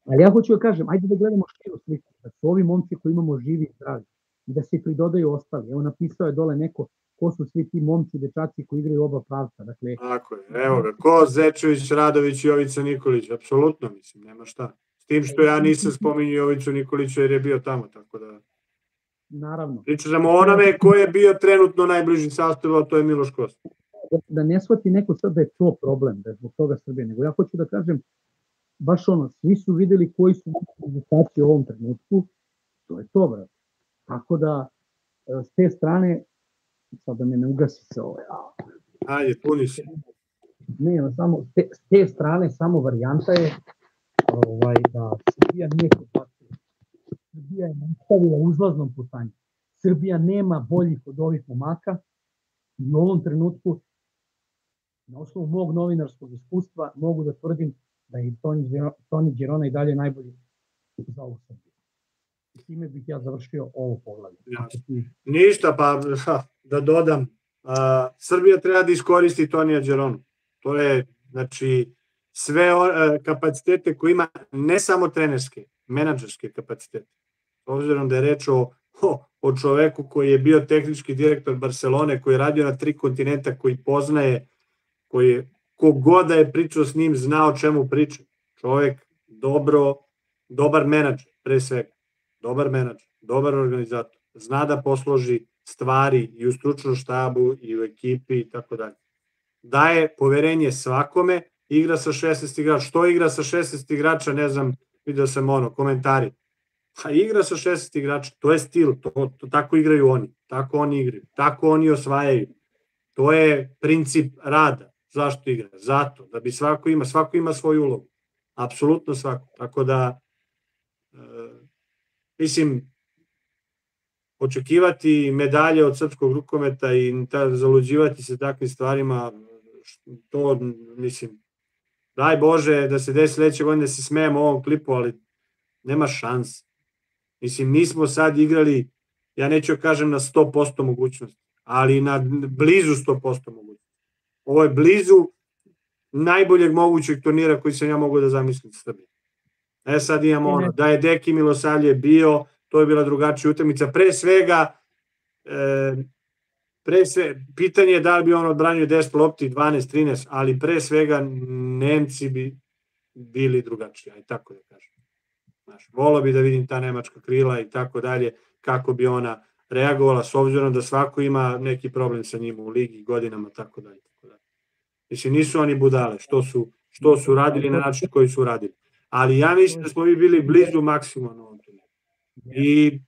Ali ja hoću da kažem, ajde da gledamo širu sliku, da su ovi momci koji imamo živi i zdravi, i da se pridodaju ostali. Evo, napisao je dole neko ko su svi ti momci, dečaci koji igraju oba pravca. Dakle, tako je, evo ga, ko Zečević, Radović, Jovica Nikolić, apsolutno, mislim, nema šta. S tim što ja nisam spominjao Jovicu Nikolića jer je bio tamo, tako da... Naravno. Pričamo onome ko je bio trenutno najbliži sastavu, a to je Miloš Kos. Da ne shvati neko sad da je to problem, da je zbog toga Srbije, nego ja hoću da kažem, baš ono, svi su videli koji su rezultati u ovom trenutku, to je to, brate. Tako da, s te strane, sad da me ne ugasi se ovo. Ajde, puni se. Ne, samo, s te strane samo varijanta je da Srbija nije kompaktivna. Srbija je nastavila uzlaznom putanju. Srbija nema boljih od ovih momaka i u ovom trenutku, na osnovu mog novinarskog iskustva, mogu da tvrdim da je Toni Đerona i dalje najbolji za ovu Srbiju. time bih ja završio ovo poglavlje. Ništa, pa da dodam, Srbija treba da iskoristi Tonija Đerona. To je, znači, sve kapacitete koje ima, ne samo trenerske, menadžerske kapacitete. Obzirom da je reč o čoveku koji je bio tehnički direktor Barcelone, koji je radio na tri kontinenta, koji poznaje, koji je, kogoda je pričao s njim, zna o čemu priča. Čovek, dobro, dobar menadžer, pre svega. Dobar menadžer, dobar organizator. Zna da posloži stvari i u stručnom štabu, i u ekipi, i tako dalje. Daje poverenje svakome, igra sa šesnaest igrača. Što igra sa šesnaest igrača, ne znam, vidio sam ono, komentari. A igra sa šesnaest igrača, to je stil, tako igraju oni, tako oni igraju, tako oni osvajaju. To je princip rada. Zašto igra? Zato, da bi svako ima, svako ima svoju ulogu. Apsolutno svako. Tako da, mislim, očekivati medalje od srpskog rukometa i zaluđivati se takvim stvarima, to, mislim, daj Bože da se desi sledeće godine, da se smejemo ovom klipu, ali nema šans. Mislim, nismo sad igrali, ja neću kažem na sto posto mogućnosti, ali na blizu sto posto mogućnosti. Ovo je blizu najboljeg mogućeg turnira koji sam ja mogu da zamislim Srbije. E sad imamo ono, da je Dejan Milosavljev bio, to je bila drugačija utakmica. Pre svega, pitanje je da li bi on odbranio deset lopti, dvanaest, trinaest, ali pre svega Nemci bi bili drugačiji, aj tako da kažem. Volao bi da vidim ta nemačka krila i tako dalje, kako bi ona reagovala, s obzirom da svako ima neki problem sa njima u ligi, godinama, tako dalje. Mislim, nisu oni budale što su radili na način koji su radili. Ali ja mislim da smo mi bili blizu maksimalno ovom turniru. I,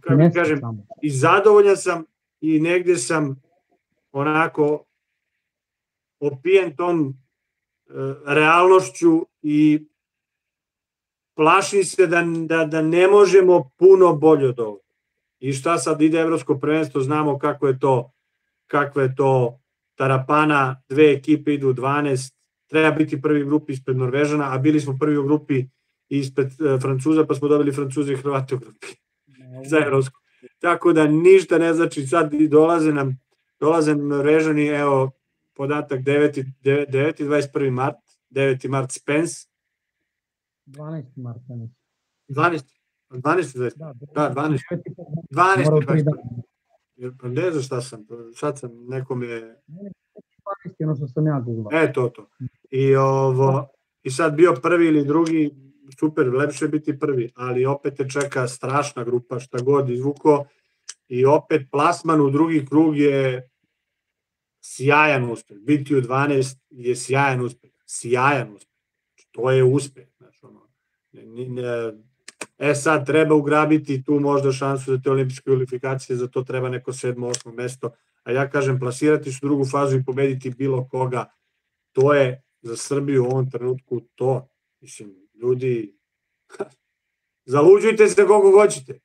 kako mi kažem, i zadovoljan sam i negde sam onako opijen tom realnošću i plašim se da ne možemo puno bolje od ovoga. I šta sad ide Evropsko prvenstvo, znamo kako je to tarapana, dve ekipe idu dvanaest, treba biti prvi u grupi ispred Norvežana, a bili smo prvi u grupi ispred Francuza, pa smo dobili Francuze i Hrvate u grupi za Evropsko. Tako da ništa ne znači, sad dolaze nam, dolaze Norvežani, evo podatak deveti, dvadeset prvi mart, deveti mart Spence, dvanaesti mart, dvanaesti, dvanaesti, dvanaesti, dvanaesti, dvanaesti, ne znam šta sam, sad sam nekom je... Ono što sam ja gledao. E, to, to. I sad bio prvi ili drugi, super, lepše je biti prvi, ali opet te čeka strašna grupa, šta god izvuko, i opet plasman u drugi krug je sjajan uspeh. Biti u dvanaest je sjajan uspeh, sjajan uspeh. To je uspeh. E sad treba ugrabiti tu možda šansu za te olimpijske kvalifikacije, za to treba neko sedmo, osmo mesto, a ja kažem plasirati se u drugu fazu i pobediti bilo koga, to je za Srbiju u ovom trenutku to. Mislim, ljudi, zaluđujte se koliko hoćete,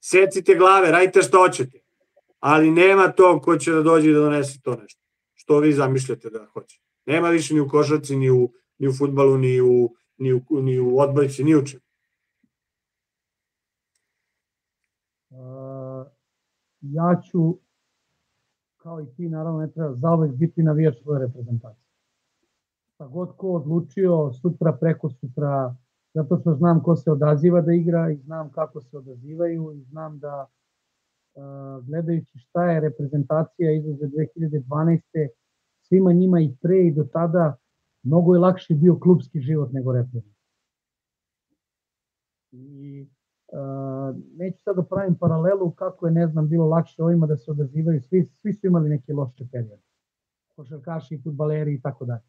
secite glave, radite što hoćete, ali nema to ko će da dođe i da donese to nešto, što vi zamišljate da hoće. Nema više ni u košarci, ni u ni u fudbalu, ni u odbojci, ni u čemu. Ja ću, kao i ti, naravno ne treba zauvek biti navijač svoje reprezentacije. Šta god ko odlučio sutra, preko sutra, zato što znam ko se odaziva da igra i znam kako se odazivaju i znam da, gledajući šta je reprezentacija izlaze dve hiljade dvanaeste. Svima njima i pre i do tada mnogo je lakši bio klubski život nego reprezentacija. I neću sad da pravim paralelu kako je, ne znam, bilo lakše ovima da se odazivaju, svi su imali neke loše periode, košarkaši, fudbaleri i tako dalje.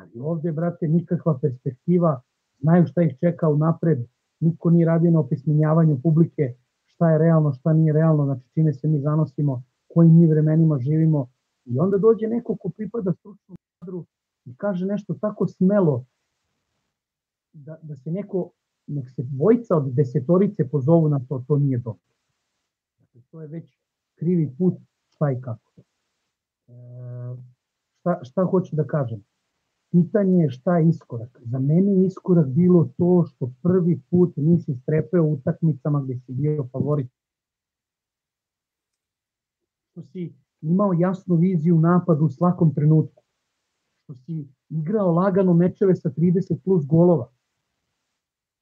Ali ovde, brate, nikakva perspektiva, znaju šta ih čeka unapred, niko nije radio na opismenjavanju publike, šta je realno, šta nije realno, znači čime se mi zanosimo, kojim mi vremenima živimo, i onda dođe neko ko pripada stručnom kadru i kaže nešto tako smelo da se neko, nek se dvojica od desetorice pozovu na to, to nije dobro. To je već krivi put, šta i kako. Šta hoću da kažem? pitanje je šta je iskorak. Za mene je iskorak bilo to što prvi put nisi strepeo u utakmicama gde si bio favorit. Što si imao jasnu viziju napada u svakom trenutku. Što si igrao lagano mečeve sa trideset plus golova.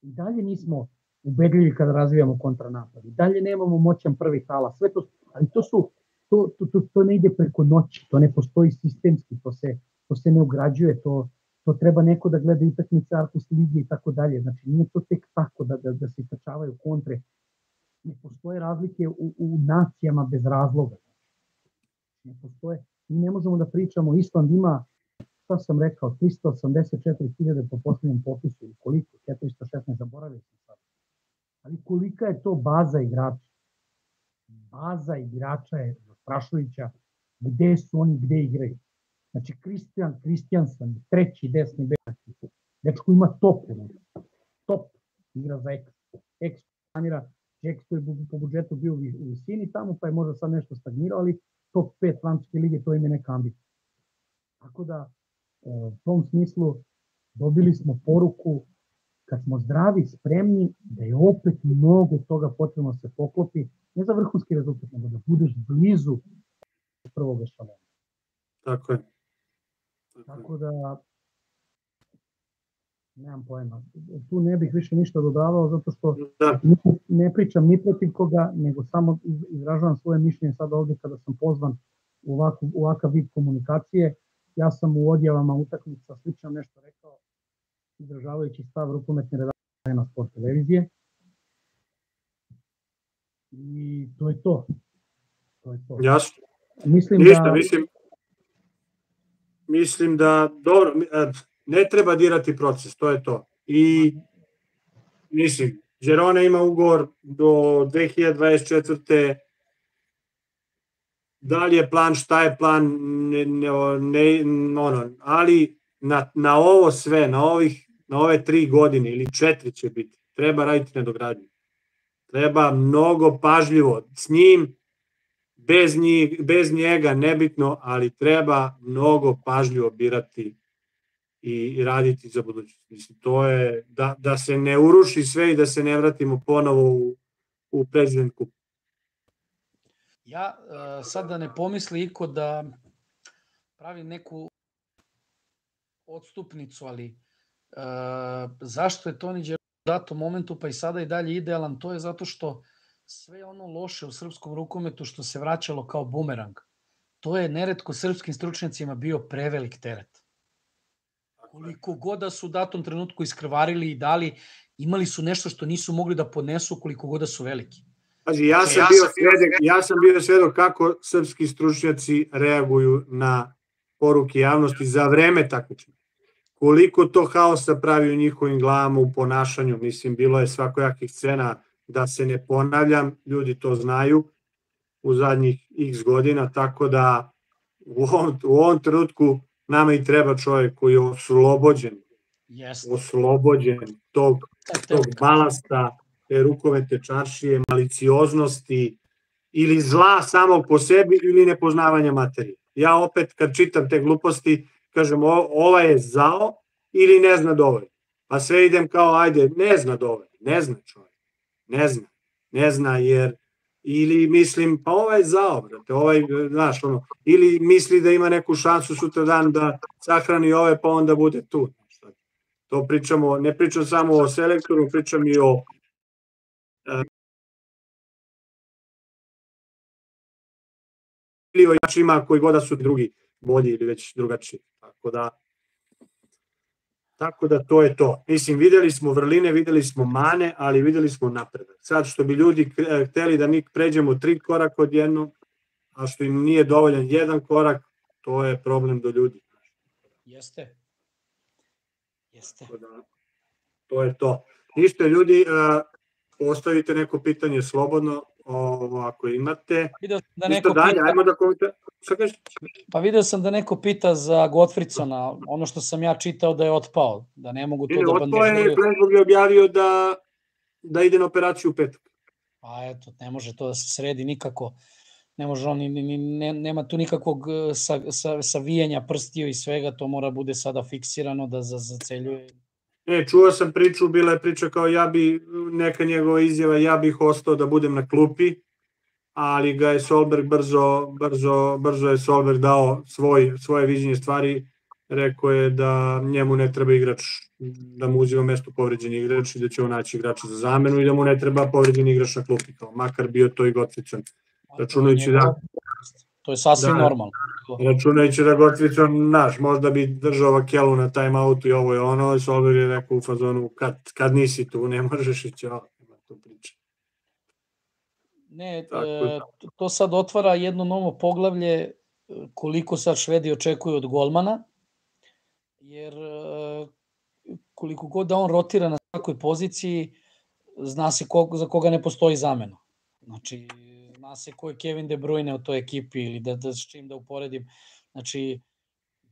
I dalje nismo ubedljivi kada razvijamo kontranapad. I dalje nemamo moćan prvi hala. Sve to, ali to su, to, to, to, to ne ide preko noći. To ne postoji sistemski, to se... to se ne ugrađuje, to, to treba neko da gleda utakmice arkuske lige i tako dalje. Znači, nije to tek tako da, da, da se istračavaju kontre. Ne postoje razlike u, u nacijama bez razloga. Ne postoje. Mi ne možemo da pričamo, Island ima, šta sam rekao, tristo osamdeset četiri hiljade po posljednjem popisu, koliko, četiristo šesnaest, zaboravio sam sad. Ali kolika je to baza igrača? Baza igrača je zastrašujuća, gde su oni, gde igraju. Znači, Kristijan, Kristijansan, treći desni bek, dečko ima top, top, igra za Eks, Eks planira, Eks koji je po budžetu bio u visini tamo, pa je možda sad nešto stagnirao, ali top pet francuske lige, to im je neka ambicija. Tako da, u tom smislu, dobili smo poruku, kad smo zdravi, spremni, da je opet mnogo toga potrebno se poklopi, ne za vrhunski rezultat, nego da budeš blizu prvog ešalona. Tako je. Tako da, nemam pojma, tu ne bih više ništa dodavao, zato što da. Ne pričam ni protiv koga, nego samo izražavam svoje mišljenje sad ovde kada sam pozvan u ovakav, ovakav vid komunikacije. Ja sam u odjavama utakmica slično nešto rekao, izražavajući stav rukometne redakcije na Sport televizije. I to je to. To je to. Jasno. Mislim ništa, da... mislim... Mislim da, dobro, ne treba dirati proces, to je to. I, mislim, Đerona ima ugovor do dve hiljade dvadeset četvrte. Da li je plan, šta je plan, ne, ne, ono, ali na, na ovo sve, na, ovih, na ove tri godine ili četiri će biti, treba raditi nadogradnju. Treba mnogo pažljivo s njim, Bez, njih, bez njega, nebitno, ali treba mnogo pažljivo birati i, i raditi za budućnost. Mislim, to je da, da se ne uruši sve i da se ne vratimo ponovo u, u President Kup. Ja sad da ne pomisli iko da pravi neku odstupnicu, ali zašto je Toni Đeron u datom momentu, pa i sada i dalje idealan, to je zato što sve ono loše u srpskom rukometu što se vraćalo kao bumerang, to je neretko srpskim stručnjacima bio prevelik teret. Koliko god da su u datom trenutku iskrvarili i dali, imali su nešto što nisu mogli da podnesu koliko god da su veliki. Pazi, ja sam, ja bio, sam svedok, bio ja sam bio svedok kako srpski stručnjaci reaguju na poruke javnosti za vreme takmičenja. Koliko to haosa pravi u njihovim glavama u ponašanju, mislim, bilo je svakojakih scena. Da se ne ponavljam, ljudi to znaju u zadnjih x godina, tako da u ovom, u ovom trenutku nama i treba čovjek koji je oslobođen, yes. oslobođen tog, tog balasta, te rukomete čaršije, malicioznosti ili zla samog po sebi ili nepoznavanja materije. Ja opet kad čitam te gluposti, kažem o, ova je zao ili ne zna dovoljno. Pa sve idem kao ajde, ne zna dovoljno, ne zna čovjek. Ne zna, ne zna jer ili mislim, pa ovaj je zao, brate, ovaj, znaš, ono, ili misli da ima neku šansu sutra dan da sahrani ove, pa onda bude tu. To pričamo, ne pričam samo o selektoru, pričam i o ili o jačima koji god da su drugi bolji ili već drugačiji. Tako da, Tako da to je to. Mislim, videli smo vrline, videli smo mane, ali videli smo napredak. Sad što bi ljudi hteli da mi pređemo tri koraka odjednom, a što im nije dovoljan jedan korak, to je problem do ljudi. Jeste. Jeste. Da, to je to. Ništa, ljudi, ostavite neko pitanje slobodno, ovo, ako imate. Video da neko Ništa dalje, pita... ajmo da komentarimo. Pa video sam da neko pita za Godfridsona, ono što sam ja čitao da je otpao, da ne mogu to da bandežuju. Otpao je, Prežog je objavio da, da ide na operaciju u petak. Pa eto, ne može to da se sredi nikako. ne može on, nema tu nikakvog savijanja prstiju i svega, to mora bude sada fiksirano da zaceljuje. E, čuo sam priču, bila je priča kao ja bi, neka njegova izjava, ja bih ostao da budem na klupi, ali ga je Solberg brzo, brzo, brzo je Solberg dao svoj, svoje viđenje stvari, rekao je da njemu ne treba igrač, da mu uzima mesto povređeni igrač i da će on naći igrača za zamenu i da mu ne treba povređeni igrač na klupi, kao makar bio to i Gotvićan. Računajući da... To je sasvim normalno. Računajući da Gotvićan, naš, možda bi držao Vakelu na timeoutu i ovo je ono, Solberg je rekao u fazonu, kad nisi tu, ne možeš i će ovo, ima tu priča. Ne, to sad otvara jedno novo poglavlje koliko sad Švedi očekuju od golmana, jer koliko god da on rotira na svakoj poziciji, zna se za koga ne postoji zamena. Znači, zna se ko je Kevin De Bruyne u toj ekipi ili da s čim da uporedim. Znači,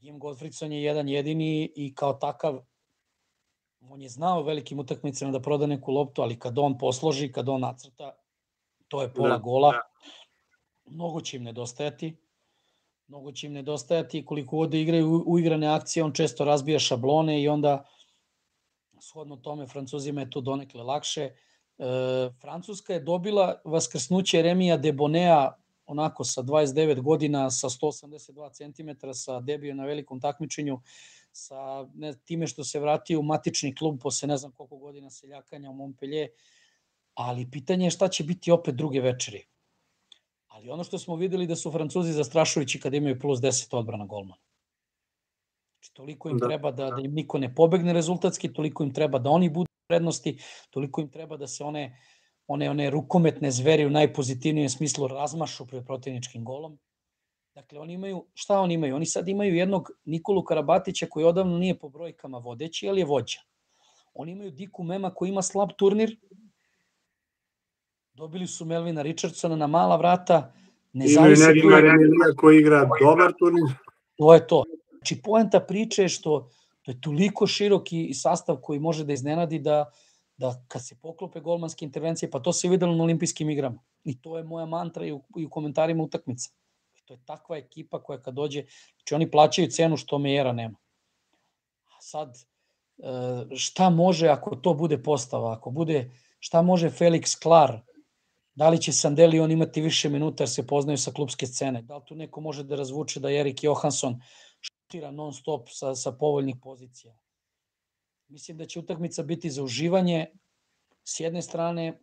Jim Gottfriedson je jedan jedini i kao takav, on je znao velikim utakmicama da proda neku loptu, ali kad on posloži, kad on nacrta, to je pola gola. Mnogo će im nedostajati. Mnogo će im nedostajati i koliko god igraju uigrane akcije, on često razbija šablone i onda, shodno tome, Francuzima je to donekle lakše. Francuska je dobila vaskrsnuće Remija De Boneta, onako sa dvadeset devet godina, sa sto osamdeset dva centimetra, sa debijem na velikom takmičenju, sa time što se vratio u matični klub posle ne znam koliko godina seljakanja u Montpellier, ali pitanje je šta će biti opet druge večeri. Ali ono što smo videli da su Francuzi zastrašujući kada imaju plus deset odbrana golmana. Znači, toliko im treba da im niko ne pobegne rezultatski, toliko im treba da oni budu prednosti, toliko im treba da se one, one, one rukometne zveri u najpozitivnijem smislu razmašu pred protivničkim golom. Dakle, oni imaju, šta oni imaju? Oni sad imaju jednog Nikolu Karabatića koji odavno nije po brojkama vodeći, ali je vođa. Oni imaju Diku Mema koji ima slab turnir. Dobili su Melvina Richardsona na mala vrata. Imaju nekima Renija koji igra dobar turnir. To je to. Znači, poenta priče je što je toliko široki sastav koji može da iznenadi da kad se poklope golmanske intervencije, pa to se videlo na olimpijskim igrama. I to je moja mantra i u komentarima utakmica. To je takva ekipa koja kad dođe, znači oni plaćaju cenu što Mejera nema. A sad, šta može ako to bude postava, ako bude, šta može Felix Klar, da li će Sandeli on imati više minuta jer se poznaju sa klubske scene, da li tu neko može da razvuče da Erik Johansson šutira non stop sa povoljnih pozicija. Mislim da će utakmica biti za uživanje s jedne strane,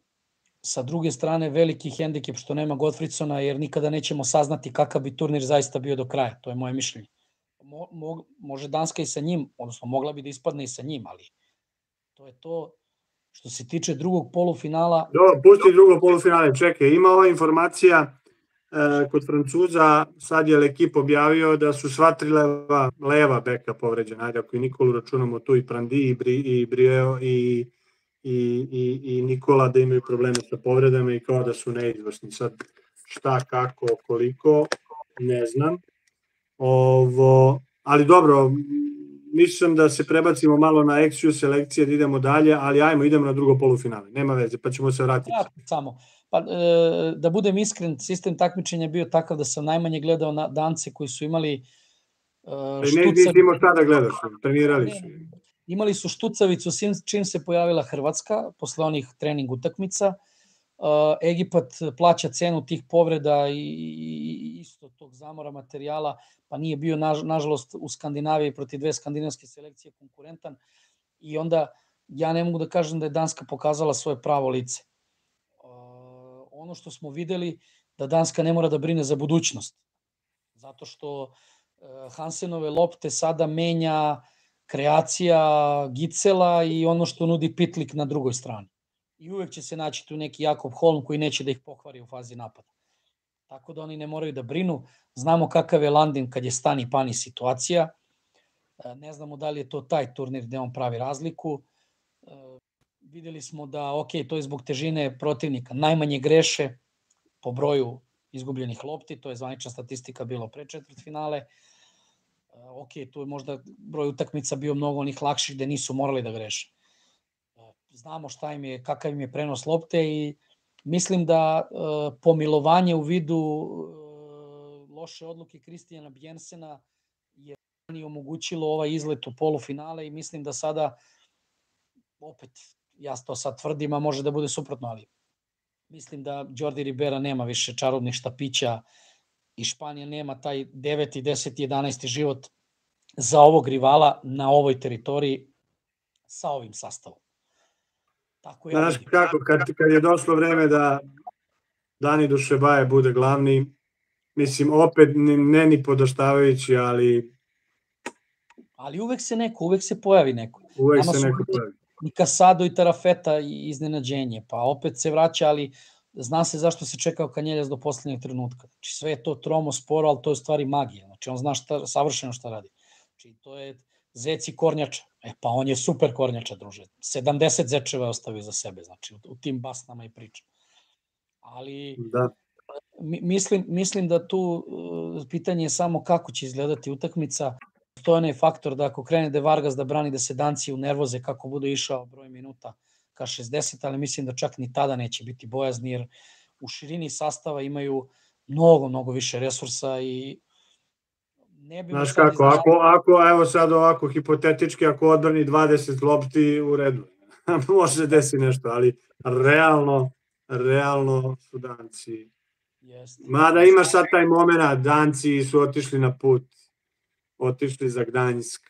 sa druge strane veliki hendikep što nema Gottfriedsona jer nikada nećemo saznati kakav bi turnir zaista bio do kraja, to je moje mišljenje. Može Danska i sa njim, odnosno mogla bi da ispadne i sa njim, ali to je to. Što se tiče drugog polufinala... Do, pusti drugo polufinale, čekaj, ima ova informacija e, kod Francuza, sad je L'Equip objavio da su sva tri leva, leva beka povređena, ajde ako i Nikolu računamo tu i Prandi i Brieo i, i, i, i Nikola da imaju probleme sa povredama i kao da su neizvrsni, sad šta, kako, koliko, ne znam, ovo, ali dobro... Mislim da se prebacimo malo na eksiju selekcije, da idemo dalje, ali ajmo, idemo na drugo polufinale, nema veze, pa ćemo se vratiti. Samo, pa, da budem iskren, sistem takmičenja je bio takav da sam najmanje gledao na Dance koji su imali... Ne, vidimo šta da gledaš, trenirali su. Imali su štucavicu čim se pojavila Hrvatska, posle onih trening utakmica. Egipat plaća cenu tih povreda i isto tog zamora materijala, pa nije bio nažalost u Skandinaviji proti dve skandinavske selekcije konkurentan i onda ja ne mogu da kažem da je Danska pokazala svoje pravo lice. Ono što smo videli da Danska ne mora da brine za budućnost, zato što Hansenove lopte sada menja kreacija Gicela i ono što nudi Pitlik na drugoj strani. I uvek će se naći tu neki Jakob Holm koji neće da ih pokvari u fazi napada. Tako da oni ne moraju da brinu. Znamo kakav je Landin kad je stani pani situacija. Ne znamo da li je to taj turnir gde on pravi razliku. Videli smo da, ok, to je zbog težine protivnika. Najmanje greše po broju izgubljenih lopti. To je zvanična statistika bilo pre četvrtfinale. Ok, tu je možda broj utakmica bio mnogo onih lakših gde nisu morali da greše. Znamo šta im je, kakav im je prenos lopte i Mislim da pomilovanje u vidu loše odluke Kristijana Bjensena je omogućilo ovaj izlet u polufinale i mislim da sada, opet, ja to sad tvrdim, a može da bude suprotno, ali mislim da Jordi Ribera nema više čarobnih štapića i Španija nema taj deveti, deseti, jedanaesti život za ovog rivala na ovoj teritoriji sa ovim sastavom. Tako je. Znaš kako, kad, kad je došlo vreme da Dani Dušebaje bude glavni, mislim, opet ne, ne ni podoštavajući, ali... Ali uvek se neko, uvek se pojavi neko. Uvek Nama se neko pojavi. I Casado i Tarafeta i iznenađenje, pa opet se vraća, ali zna se zašto se čekao Kanjeljas do poslednjeg trenutka. Znači, sve je to tromo, sporo, ali to je u stvari magija. Znači, on zna šta, savršeno šta radi. Znači, to je zeci kornjača. E, pa on je super kornjača, druže. sedamdeset zečeva je ostavio za sebe, znači, u, u tim basnama i priča. Ali... Da. Mislim, mislim da tu pitanje je samo kako će izgledati utakmica. To je onaj faktor da ako krene De Vargas da brani da se Danci u nervoze kako bude išao broj minuta ka šezdeset, ali mislim da čak ni tada neće biti bojazni, jer u širini sastava imaju mnogo, mnogo više resursa i ne bi... Znaš kako, izgledali... ako, ako, evo sad ovako, hipotetički, ako odbrani dvadeset lopti, u redu. Može desi nešto, ali realno, realno su Danci... Yes. Mada imaš sad taj moment, Danci su otišli na put, otišli za Gdanjsk,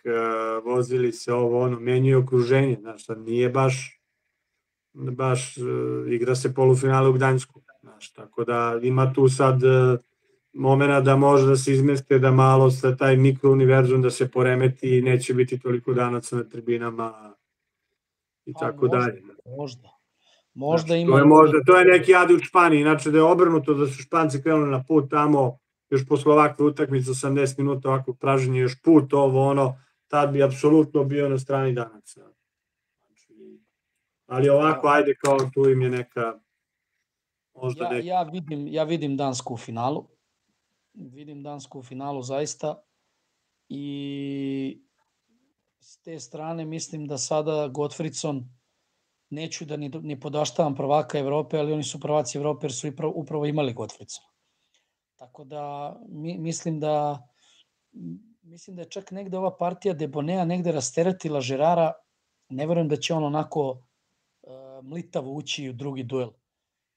vozili se ovo, ono, menjuje okruženje, znaš, nije baš, baš igra se polufinale u Gdanjsku, znaš, tako da ima tu sad moment da može da se izmeste, da malo sa taj mikrouniverzum da se poremeti i neće biti toliko danaca na tribinama i A, tako možda, dalje. Možda. Možda znači, ima... to, je možda, to je neki ad u Španiji, inače da je obrnuto da su Španci krenuli na put tamo, još posle ovakve utakmice osamdeset minuta ovakvog praženja, još put ovo ono, tad bi apsolutno bio na strani Danaca. Znači, ali ovako, ajde kao tu im je neka... Možda ja, neka... Ja, vidim, ja vidim Dansku u finalu, vidim Dansku u finalu zaista i s te strane mislim da sada Gottfriedson... Neću da ne podaštavam prvaka Evrope, ali oni su prvaci Evrope jer su upravo imali Gottfriedsa. Tako da mi, mislim da mislim da je čak negde ova partija De Boneta negde rasteretila Gerara. Ne verujem da će on onako uh, mlitavo ući u drugi duel.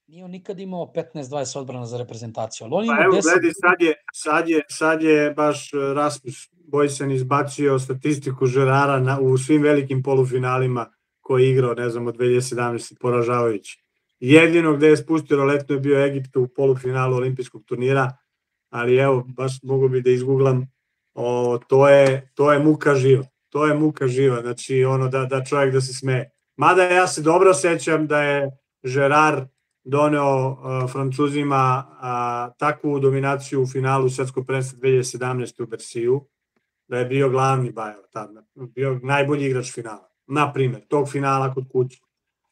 Nije on nikad imao petnaest dvadeset odbrana za reprezentaciju. Ali on ima pa evo, deset... gledi, sad je, sad je, sad je baš Rasmus Boysen izbacio statistiku Gerara na, u svim velikim polufinalima koji je igrao, ne znam, od dve hiljade sedamnaeste poražavajući. Jedino gde je spustio roletno je bio Egipt u polufinalu olimpijskog turnira, ali evo, baš mogu bi da izguglam, o, to, je, to je muka živa. To je muka živa, znači ono da, da čovjek da se smeje. Mada ja se dobro sećam da je Gerard doneo uh, Francuzima uh, takvu dominaciju u finalu Svetskog prvenstva dve hiljade sedamnaeste u Bersiju, da je bio glavni Bajeva tada, bio najbolji igrač finala. Na primer, tog finala kod kuće.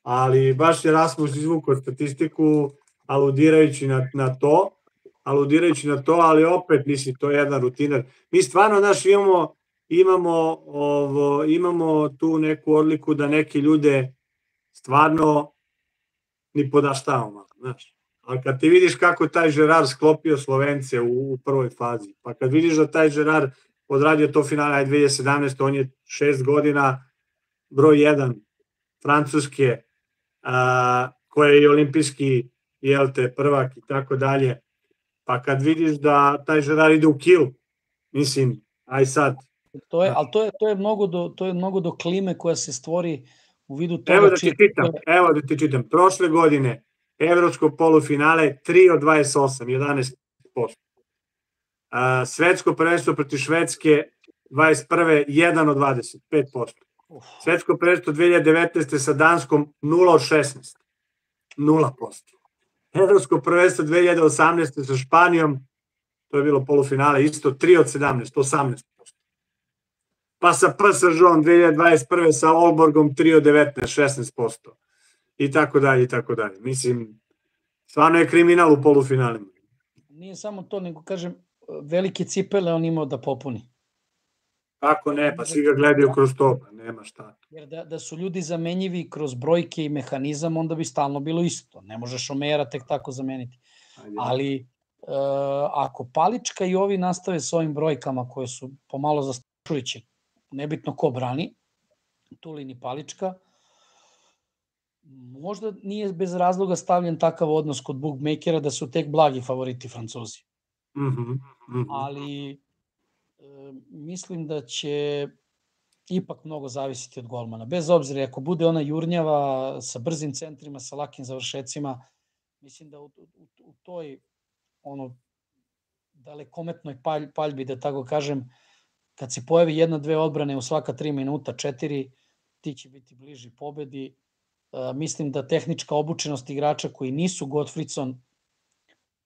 Ali baš je Rasmus izvukao statistiku aludirajući na, na to, aludirajući na to, ali opet nisi to jedan rutinar. Mi stvarno, znaš, imamo, imamo, ovo, imamo tu neku odliku da neki ljude stvarno ni podaštavamo, znaš. Ali kad ti vidiš kako je taj Gerard sklopio Slovence u, u prvoj fazi, pa kad vidiš da taj Gerard odradio to finala dve hiljade sedamnaeste, on je šest godina broj jedan, Francuske, a, koja je i olimpijski jelte, prvak i tako dalje. Pa kad vidiš da taj Gerard ide u Kil, mislim, aj sad. To je, ali to je, to je, mnogo, do, to je mnogo do klime koja se stvori u vidu toga... Evo da ti čitam, evo da ti čitam. Prošle godine, evropsko polufinale, tri od dvadeset osam, jedanaest posto. A, svetsko prvenstvo protiv Švedske, dvadeset prve, jedan od dvadeset, pet posto. Svetsko prvenstvo dve hiljade devetnaeste sa Danskom nula od šesnaest. nula posto. Evropsko prvenstvo dve hiljade osamnaeste sa Španijom, to je bilo polufinale, isto tri od sedamnaest, osamnaest posto. Pa sa P S Ž-om dve hiljade dvadeset prve sa Olborgom tri od devetnaest, šesnaest posto. I tako dalje, i tako dalje. Mislim, stvarno je kriminal u polufinalima. Nije samo to, nego kažem, velike cipele on imao da popuni. Kako ne, pa svi ga gledaju kroz to, nema šta. Jer da, da su ljudi zamenjivi kroz brojke i mehanizam, onda bi stalno bilo isto. Ne možeš Omera tek tako zameniti. Ali e, ako Palička i ovi nastave s ovim brojkama koje su pomalo zastrašujuće, nebitno ko brani, Tulin i Palička, možda nije bez razloga stavljen takav odnos kod bookmakera da su tek blagi favoriti Francuzi. Mm-hmm, mm-hmm. Ali... mislim da će ipak mnogo zavisiti od golmana. Bez obzira, ako bude ona jurnjava sa brzim centrima, sa lakim završecima, mislim da u, u, u toj ono, dalekometnoj palj, paljbi, da tako kažem, kad se pojavi jedna, dve odbrane u svaka tri minuta, četiri, ti će biti bliži pobedi. E, mislim da tehnička obučenost igrača koji nisu Gottfriedson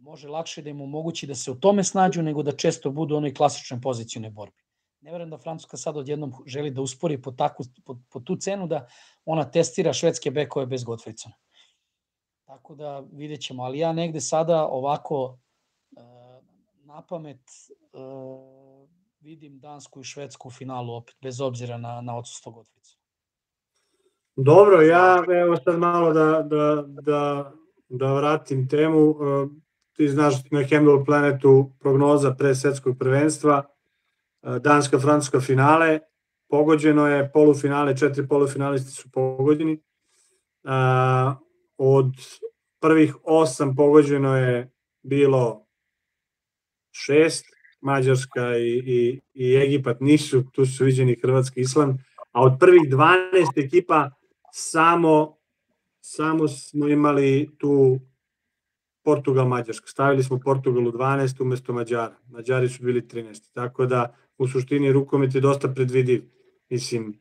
može lakše da im omogući da se u tome snađu nego da često budu u onoj klasičnoj pozicijnoj borbi. Ne verujem da Francuska sad odjednom želi da uspori po, taku, po, po tu cenu da ona testira švedske bekove bez Gottfriedsona. Tako da vidjet ćemo. Ali ja negde sada ovako e, na pamet e, vidim Dansku i Švedsku u finalu opet, bez obzira na, na odsustvo Gottfriedsona. Dobro, ja evo sad malo da, da, da, da vratim temu. Ti znaš na Handball Planetu prognoza pre svetskog prvenstva, Danska-Francuska finale, pogođeno je polufinale, četiri polufinalisti su pogođeni. Od prvih osam pogođeno je bilo šest, Mađarska i, i, i Egipat nisu, tu su viđeni Hrvatska i Island, a od prvih dvanaest ekipa samo, samo smo imali tu Portugal-Mađarska. Stavili smo Portugalu dvanaest umesto Mađara. Mađari su bili trinaest. Tako da, u suštini, rukomet je dosta predvidiv. Mislim,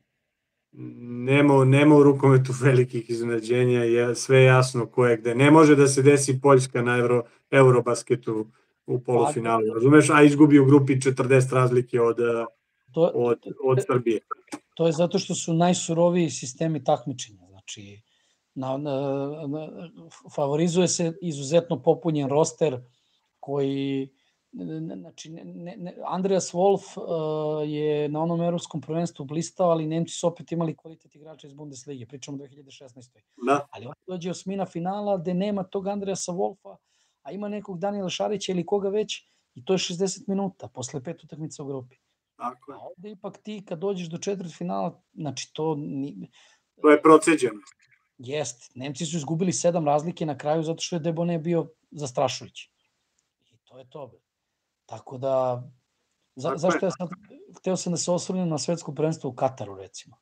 nema, nema u rukometu velikih iznenađenja, sve je jasno ko je gde. Ne može da se desi Poljska na Euro, Eurobasketu u polufinalu, razumeš? A izgubi u grupi četrdeset razlike od, to, od, od Srbije. To je zato što su najsuroviji sistemi takmičenja. Znači, Na, na, na, favorizuje se izuzetno popunjen roster koji znači ne, ne, Andreas Wolf uh, je na onom evropskom prvenstvu blistao, ali Nemci su opet imali kvalitet igrača iz Bundeslige, pričamo dve hiljade šesnaeste. Da. Ali on dođe osmina finala gde nema tog Andreasa Wolfa, a ima nekog Danila Šarića ili koga već i to je šezdeset minuta posle pet utakmica u grupi. Tako je. A ovde ipak ti kad dođeš do četvrtfinala, znači to... Ni... To je proceđeno. Jeste, Nemci su izgubili sedam razlike na kraju zato što je De Bonet bio zastrašujući. I to je to. Tako da, za, Tako zašto je. ja sad, hteo sam da se osvrnem na svetsko prvenstvo u Kataru, recimo.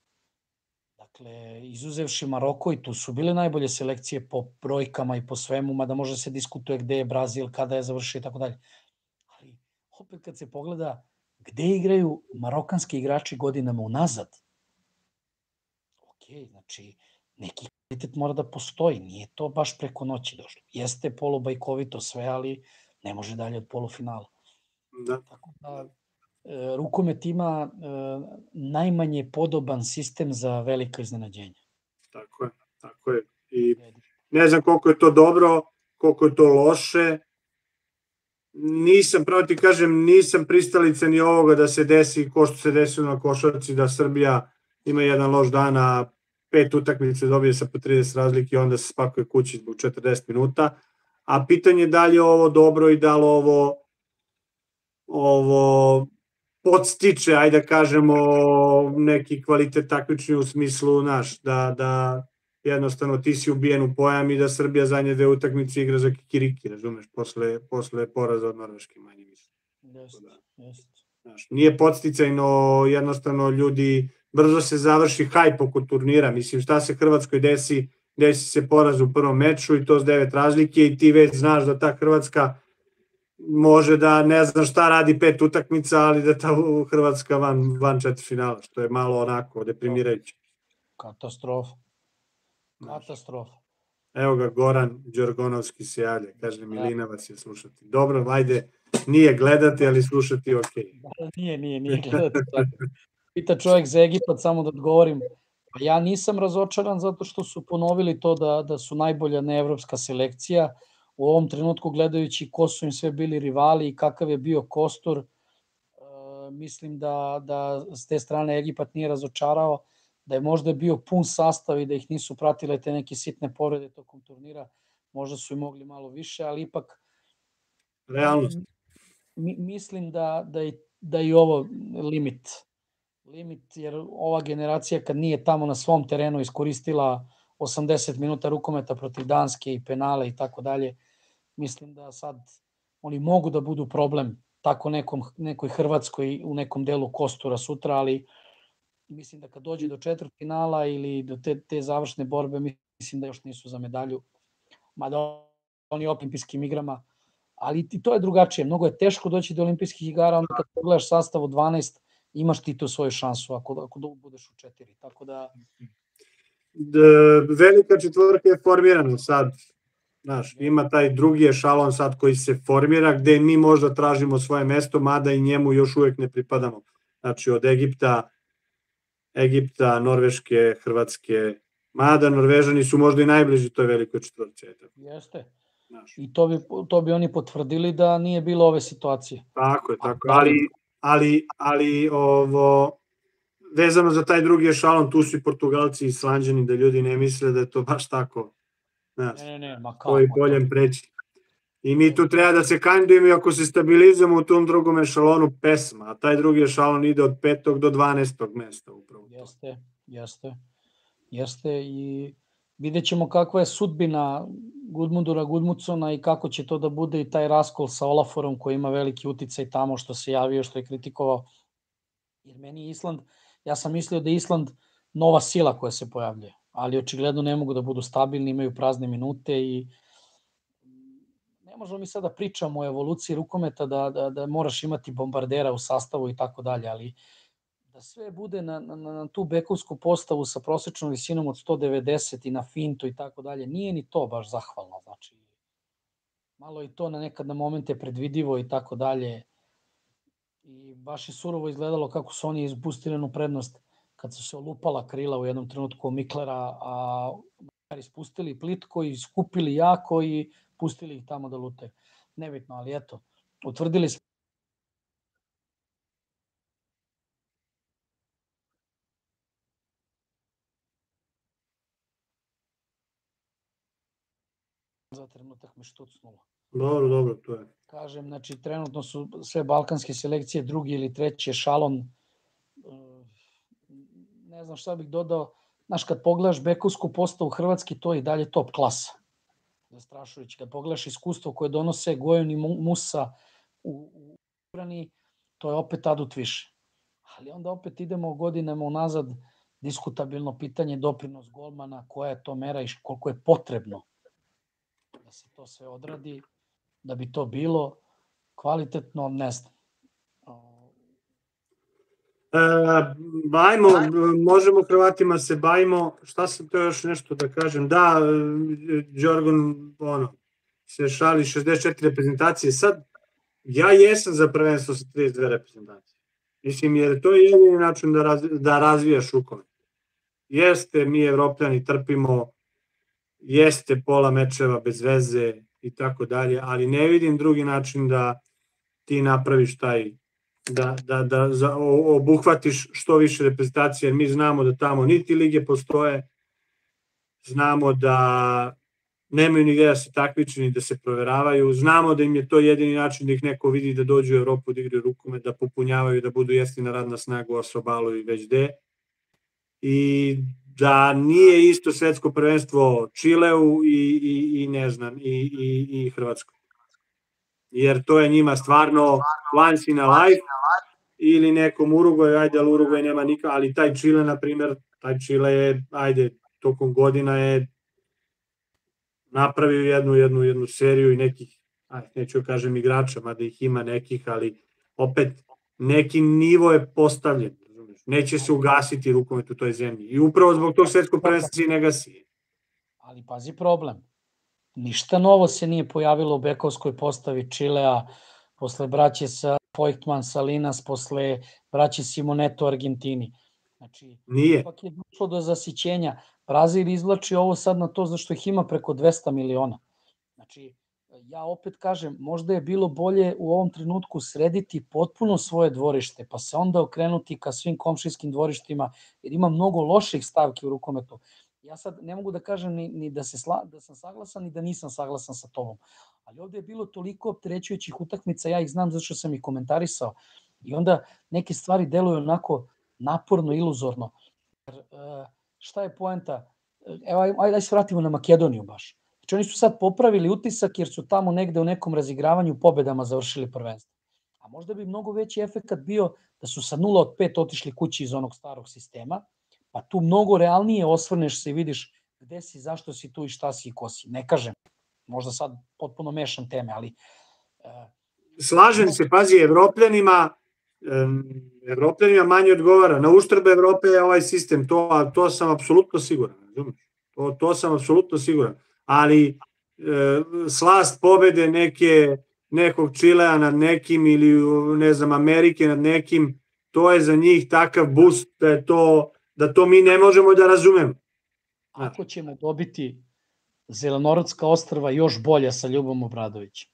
Dakle, izuzevši Maroko i tu su bile najbolje selekcije po brojkama i po svemu, mada može se diskutuje gde je Brazil, kada je završio i tako dalje. Ali, opet kad se pogleda gde igraju marokanski igrači godinama unazad, okej, okay, znači, neki kvalitet mora da postoji, nije to baš preko noći došlo. Jeste polubajkovito sve, ali ne može dalje od polufinala. Da. Tako da, e, rukomet ima e, najmanje podoban sistem za velika iznenađenja. Tako je, tako je. I ne znam koliko je to dobro, koliko je to loše. Nisam, pravo ti kažem, nisam pristalica ni ovoga da se desi, ko što se desilo na košarci, da Srbija ima jedan loš dan, a pet utakmice dobije sa po trideset razlike i onda se spakuje kući zbog četrdeset minuta. A pitanje je da li je ovo dobro i da li ovo, ovo podstiče, ajde da kažemo, neki kvalitet takmičenja u smislu naš, da, da jednostavno ti si ubijen u pojam i da Srbija zadnje dve utakmice igra za kikiriki, razumeš, posle, posle poraza od Norveške manje mislim. Jeste, jeste. Znaš, nije podsticajno, jednostavno ljudi, brzo se završi hajp oko turnira, mislim šta se Hrvatskoj desi, desi se poraz u prvom meču i to s devet razlike i ti već znaš da ta Hrvatska može da ne znam šta radi pet utakmica, ali da ta Hrvatska van, van četiri finala, što je malo onako deprimirajuće. Katastrofa. Katastrofa. Evo ga, Goran Đorgonovski se javlja, kaže Milina vas je slušati. Dobro, ajde, nije gledati, ali slušati ok. Nije, nije, nije gledati. Pita čovjek za Egipat, samo da odgovorim. Ja nisam razočaran zato što su ponovili to da, da su najbolja neevropska selekcija. U ovom trenutku gledajući ko su im sve bili rivali i kakav je bio kostur, mislim da, da s te strane Egipat nije razočarao, da je možda bio pun sastav i da ih nisu pratile te neke sitne povrede tokom turnira, možda su i mogli malo više, ali ipak realnost. Mi, mislim da, da, je, da je ovo limit. Limit, jer ova generacija kad nije tamo na svom terenu iskoristila osamdeset minuta rukometa protiv Danske i penale i tako dalje, mislim da sad oni mogu da budu problem tako nekom, nekoj Hrvatskoj u nekom delu kostura sutra, ali mislim da kad dođe do četvrtfinala ili do te, te završne borbe, mislim da još nisu za medalju, mada oni olimpijskim igrama, ali i to je drugačije, mnogo je teško doći do olimpijskih igara, onda kad pogledaš sastav od dvanaest, imaš ti tu svoju šansu ako, ako budeš u četiri, tako da... Velika četvorka je formirana sad, znaš, ima taj drugi ešalon sad koji se formira, gde mi možda tražimo svoje mesto, mada i njemu još uvek ne pripadamo. Znači od Egipta, Egipta, Norveške, Hrvatske, mada Norvežani su možda i najbliži toj velikoj četvorci. Jeste. Znaš. I to bi, to bi oni potvrdili da nije bilo ove situacije. Tako je, tako. Ali, ali, ali ovo... Vezano za taj drugi ešalon, tu su i Portugalci i Islanđani, da ljudi ne misle da je to baš tako. Znaš, ne, ne, ne, ma kao. To je boljem preći. I mi tu treba da se kandidujemo i ako se stabilizujemo u tom drugom ešalonu pesma, a taj drugi ešalon ide od petog do dvanaestog mesta upravo. Jeste, jeste. Jeste i vidjet ćemo kakva je sudbina Gudmundura Gudmucona i kako će to da bude i taj raskol sa Olaforom koji ima veliki uticaj tamo što se javio, što je kritikovao. Jer meni Island... Ja sam mislio da je Island nova sila koja se pojavlja, ali očigledno ne mogu da budu stabilni, imaju prazne minute i ne možemo mi sada pričamo o evoluciji rukometa da, da, da moraš imati bombardera u sastavu i tako dalje, ali da sve bude na, na, na tu bekovsku postavu sa prosečnom visinom od sto devedeset i na fintu i tako dalje, nije ni to baš zahvalno, znači malo i to na nekad na momente predvidivo i tako dalje. I baš je surovo izgledalo kako su oni ispustili prednost kad su se olupala krila u jednom trenutku Miklera, a ispustili plitko i skupili jako i pustili ih tamo da lute. Nebitno, ali eto, utvrdili smo. Za trenutak me štucnulo. Dobro, dobro, to je. Kažem, znači, trenutno su sve balkanske selekcije drugi ili treći ešalon. Ne znam šta bih dodao. Znaš, kad pogledaš bekovsku postavu Hrvatski, to je i dalje top klasa. Zastrašujući. Kad pogledaš iskustvo koje donose Gojon i Musa u Urani, to je opet adut više. Ali onda opet idemo godinama unazad diskutabilno pitanje doprinos golmana, koja je to mera i koliko je potrebno da se to sve odradi, da bi to bilo kvalitetno, ne znam. E, bajmo, možemo Hrvatima se bajimo, šta sam to još nešto da kažem, da, Đorgon, ono, se šali šezdeset četiri reprezentacije, sad, ja jesam za prvenstvo sa trideset dve reprezentacije. Mislim, jer to je jedini način da, raz, da razvijaš rukomet. Jeste, mi Evropljani trpimo, jeste pola mečeva bez veze i tako dalje, ali ne vidim drugi način da ti napraviš taj, da, da, da za, obuhvatiš što više reprezentacije, jer mi znamo da tamo niti lige postoje, znamo da nemaju nigde da se takmiče, ni da se proveravaju, znamo da im je to jedini način da ih neko vidi da dođu u Evropu, da igraju rukomet, da popunjavaju, da budu jeftina radna snaga u Asobalu i već gde. I da nije isto svetsko prvenstvo Čileu i, i, i ne znam, i, i, i Hrvatskoj. Jer to je njima stvarno once in a life ili nekom Urugvaju, ajde, ali Urugvaj nema nikada, ali taj Čile, na primer, taj Čile je, ajde, tokom godina je napravio jednu, jednu, jednu seriju i nekih, aj, neću kažem igrača, mada ih ima nekih, ali opet neki nivo je postavljen. Neće se ugasiti rukomet u toj zemlji. I upravo zbog tog svetskog prvenstva ne gasi. Ali pazi problem. Ništa novo se nije pojavilo u bekovskoj postavi Čilea, posle braće sa Poichtman, Salinas, posle braće Simoneto u Argentini. Znači, nije. Ipak je došlo do zasićenja. Brazil izvlači ovo sad na to zašto ih ima preko dvesta miliona. Znači, ja opet kažem, možda je bilo bolje u ovom trenutku srediti potpuno svoje dvorište, pa se onda okrenuti ka svim komšijskim dvorištima, jer ima mnogo loših stavki u rukometu. Ja sad ne mogu da kažem ni, ni da, se sla, da sam saglasan, ni da nisam saglasan sa tobom. Ali ovde je bilo toliko opterećujućih utakmica, ja ih znam zato što sam ih komentarisao. I onda neke stvari deluju onako naporno, iluzorno. Jer, uh, šta je poenta? Evo, ajde, ajde se vratimo na Makedoniju baš. Znači oni su sad popravili utisak jer su tamo negde u nekom razigravanju pobedama završili prvenstvo. A možda bi mnogo veći efekat bio da su sa nula od pet otišli kući iz onog starog sistema, pa tu mnogo realnije osvrneš se i vidiš gde si, zašto si tu i šta si i ko si. Ne kažem, možda sad potpuno mešam teme, ali... Uh, Slažem no... se, pazi, Evropljanima, um, Evropljanima manje odgovara. Na uštrb Evrope je ovaj sistem, to, to sam apsolutno siguran. To, to sam apsolutno siguran. Ali e, slast pobede neke, nekog Čilea nad nekim ili ne znam, Amerike nad nekim, to je za njih takav boost da je to... da to mi ne možemo da razumemo. Ako ćemo dobiti Zelenorodska ostrva još bolja sa Ljubom Obradovićem,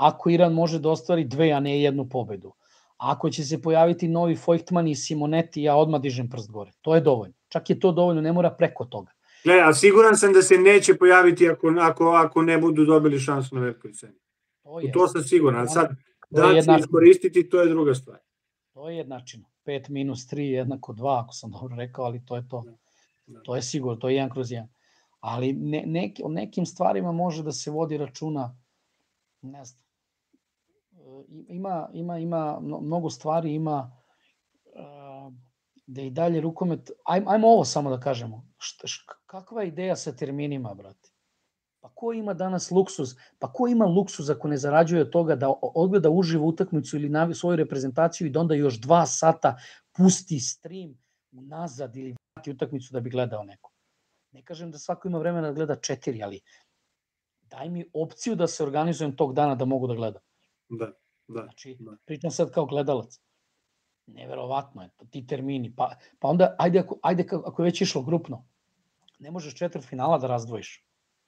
ako Iran može da ostvari dve, a ne jednu pobedu, ako će se pojaviti novi Feuchtman i Simoneti, ja odmah dižem prst gore. To je dovoljno. Čak je to dovoljno, ne mora preko toga. Gle, a siguran sam da se neće pojaviti ako, ako, ako ne budu dobili šansu na velikoj ceni. U to sam siguran. Sad, da li ću iskoristiti, to je druga stvar. To je jednačina. pet minus tri jednako dva, ako sam dobro rekao, ali to je to. To je sigurno, to je jedan kroz jedan. Ali ne, neki, o nekim stvarima može da se vodi računa, ne znam, ima, ima, ima mnogo stvari, ima da i dalje rukomet, aj, ajmo ovo samo da kažemo, šta, šta, kakva je ideja sa terminima, brate? Pa ko ima danas luksuz? Pa ko ima luksuz ako ne zarađuje od toga da odgleda uživo utakmicu ili navi svoju reprezentaciju i da onda još dva sata pusti stream nazad ili vrati utakmicu da bi gledao neko? Ne kažem da svako ima vremena da gleda četiri, ali daj mi opciju da se organizujem tog dana da mogu da gledam. Da, da. Znači, da. Pričam sad kao gledalac. Neverovatno je, ti termini. Pa, pa onda, ajde, ako, ajde ako je već išlo grupno, ne možeš četvrtfinala da razdvojiš.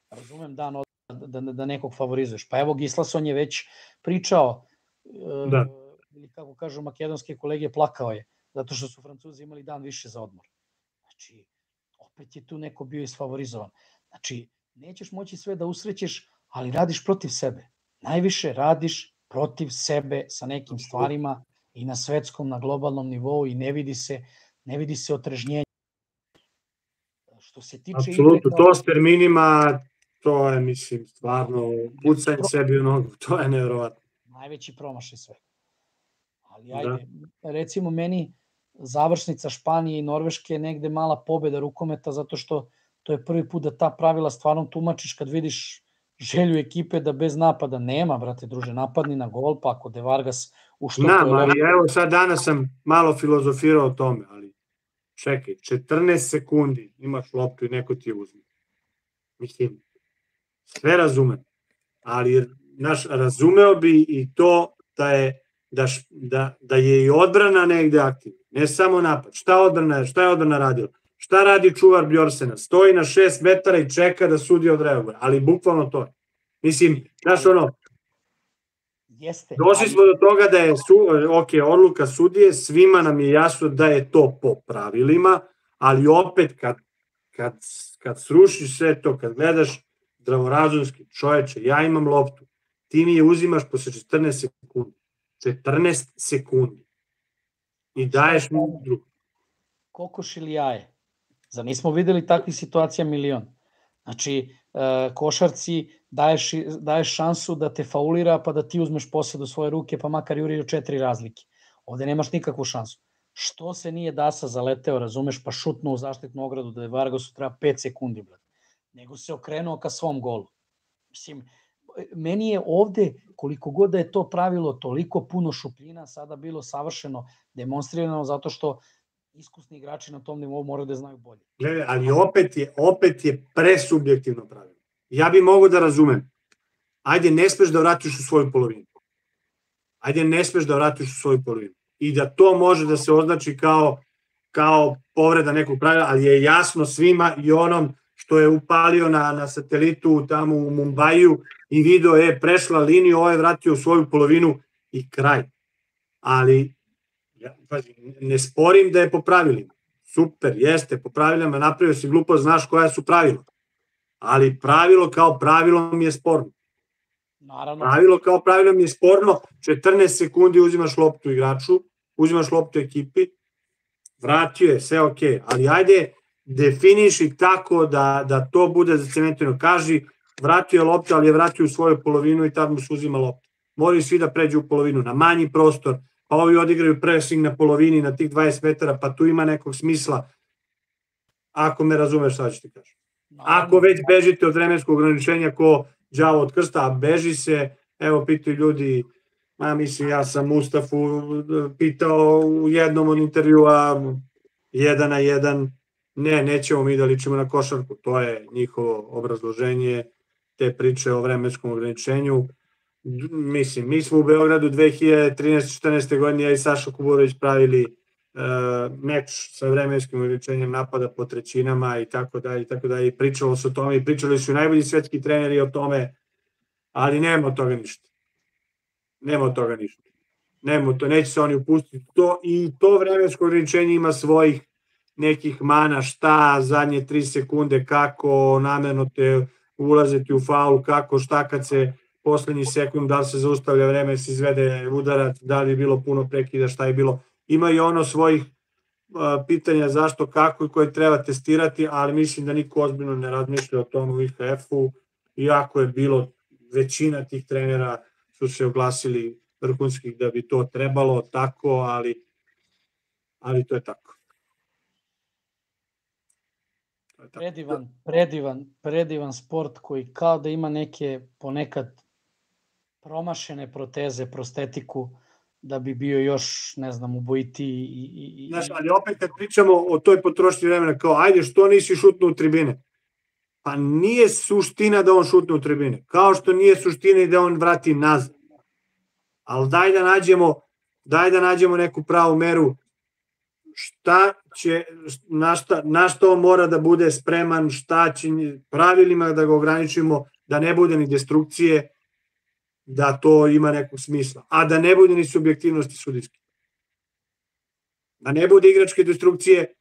Razumem dan od, da, da, da nekog favorizuješ. Pa evo, Gislason je već pričao, da. E, kako kažu makedonske kolege, plakao je, zato što su Francuzi imali dan više za odmor. Znači, opet je tu neko bio isfavorizovan. Znači, nećeš moći sve da usrećeš, ali radiš protiv sebe. Najviše radiš protiv sebe sa nekim stvarima i na svetskom, na globalnom nivou i ne vidi se, ne vidi se otrežnjenje. Što se tiče... Apsolutno, kao... to s terminima... To je, mislim, stvarno, pucanje sebi u nogu, to je nevjerovatno. Najveći promašaj svega. Ali ajde, da. Recimo meni završnica Španije i Norveške je negde mala pobeda rukometa, zato što to je prvi put da ta pravila stvarno tumačiš kad vidiš želju ekipe da bez napada nema, brate, druže, napadni na gol, pa ako De Vargas ušto... Znam, ali evo sad danas sam malo filozofirao o tome, ali čekaj, četrnaest sekundi imaš loptu i neko ti je uzme. Mislim, sve razumem, ali naš, razumeo bi i to da je, da, da, da je i odbrana negde aktivna, ne samo napad. Šta odbrana je, šta je odbrana radila? Šta radi čuvar Bjorsena? Stoji na šest metara i čeka da sudija odreaguje, ali bukvalno to je. Mislim, znaš ono, jeste, došli smo do toga da je su, okay, odluka sudije, svima nam je jasno da je to po pravilima, ali opet kad, kad, kad srušiš sve to, kad gledaš, zdravorazumski, čoveče, ja imam loptu, ti mi je uzimaš posle četrnaest sekundi. četrnaest sekundi. I daješ mi drugu. Kokoš ili jaje? Zar nismo videli takvih situacija milion? Znači, košarci daješ, daješ šansu da te faulira, pa da ti uzmeš posjed u svoje ruke, pa makar juri u četiri razlike. Ovde nemaš nikakvu šansu. Što se nije Dasa zaleteo, razumeš, pa šutno u zaštitnu ogradu, da je Vargasu treba pet sekundi, bled. Nego se okrenuo ka svom golu. Mislim, meni je ovde, koliko god da je to pravilo, toliko puno šupljina sada bilo savršeno, demonstrirano, zato što iskusni igrači na tom nivou moraju da znaju bolje. Gledaj, ali opet je, opet je presubjektivno pravilo. Ja bi mogao da razumem. Ajde, ne smeš da vratiš u svoju polovinu. Ajde, ne smeš da vratiš u svoju polovinu. I da to može da se označi kao, kao povreda nekog pravila, ali je jasno svima i onom što je upalio na satelitu tamo u Mumbaju i video je prešla liniju, ovaj vratio svoju polovinu i kraj. Ali ne sporim da je po pravilima. Super, jeste, po pravilima, napravio si glupo, znaš koja su pravila. Ali pravilo kao pravilo mi je sporno. Pravilo kao pravilo mi je sporno, četrnaest sekundi uzimaš loptu igraču, uzimaš loptu ekipi, vratio je, sve ok, ali ajde definiši tako da to bude zacementirano. Kaži, vratio je loptu, ali je vratio u svoju polovinu i tad mu se uzima lopta. Moraju svi da pređu u polovinu, na manji prostor, pa ovi odigraju pressing na polovini, na tih dvadeset metara, pa tu ima nekog smisla. Ako me razumeš, sad ću ti kažem. Ako već bežite od vremenskog ograničenja ko đavo od krsta, a beži se, evo pitaju ljudi, ma mislim, ja sam Mustafu pitao u jednom od intervjua, jedan na jedan, ne, nećemo mi da ličimo na košarku, to je njihovo obrazloženje te priče o vremenskom ograničenju. Mislim, mi smo u Beogradu dve hiljade trinaeste četrnaeste godine ja i Saša Kuburović pravili meč sa vremenskim ograničenjem, napada po trećinama i tako dalje i tako dalje i pričalo se o tome i pričali su najbolji svetski treneri o tome, ali nema od toga ništa. Nema od toga ništa. Nema to, neće se oni upustiti. I to vremensko ograničenje ima svojih nekih mana, šta, zadnje tri sekunde, kako, namerno te ulaziti u faul, kako, šta kad se poslednji sekund, da li se zaustavlja vreme, se izvede udarac, da li je bilo puno prekida, šta je bilo. Ima i ono svojih pitanja zašto, kako i koje treba testirati, ali mislim da niko ozbiljno ne razmišlja o tom u I H F-u, iako je bilo većina tih trenera su se oglasili vrhunskih da bi to trebalo tako, ali, ali to je tako. To je tako. Predivan, predivan, predivan sport koji kao da ima neke ponekad promašene proteze, prostetiku, da bi bio još, ne znam, ubojitiji. I... Znaš, ali opet kad pričamo o toj potrošnji vremena, kao, ajde, što nisi šutnuo u tribine? Pa nije suština da on šutne u tribine, kao što nije suština i da on vrati nazad. Ali daj da nađemo, daj da nađemo neku pravu meru, šta će, na šta, na šta on mora da bude spreman, šta će, pravilima da ga ograničimo, da ne bude ni destrukcije, da to ima nekog smisla, a da ne bude ni subjektivnosti sudijske. Da ne bude igračke destrukcije,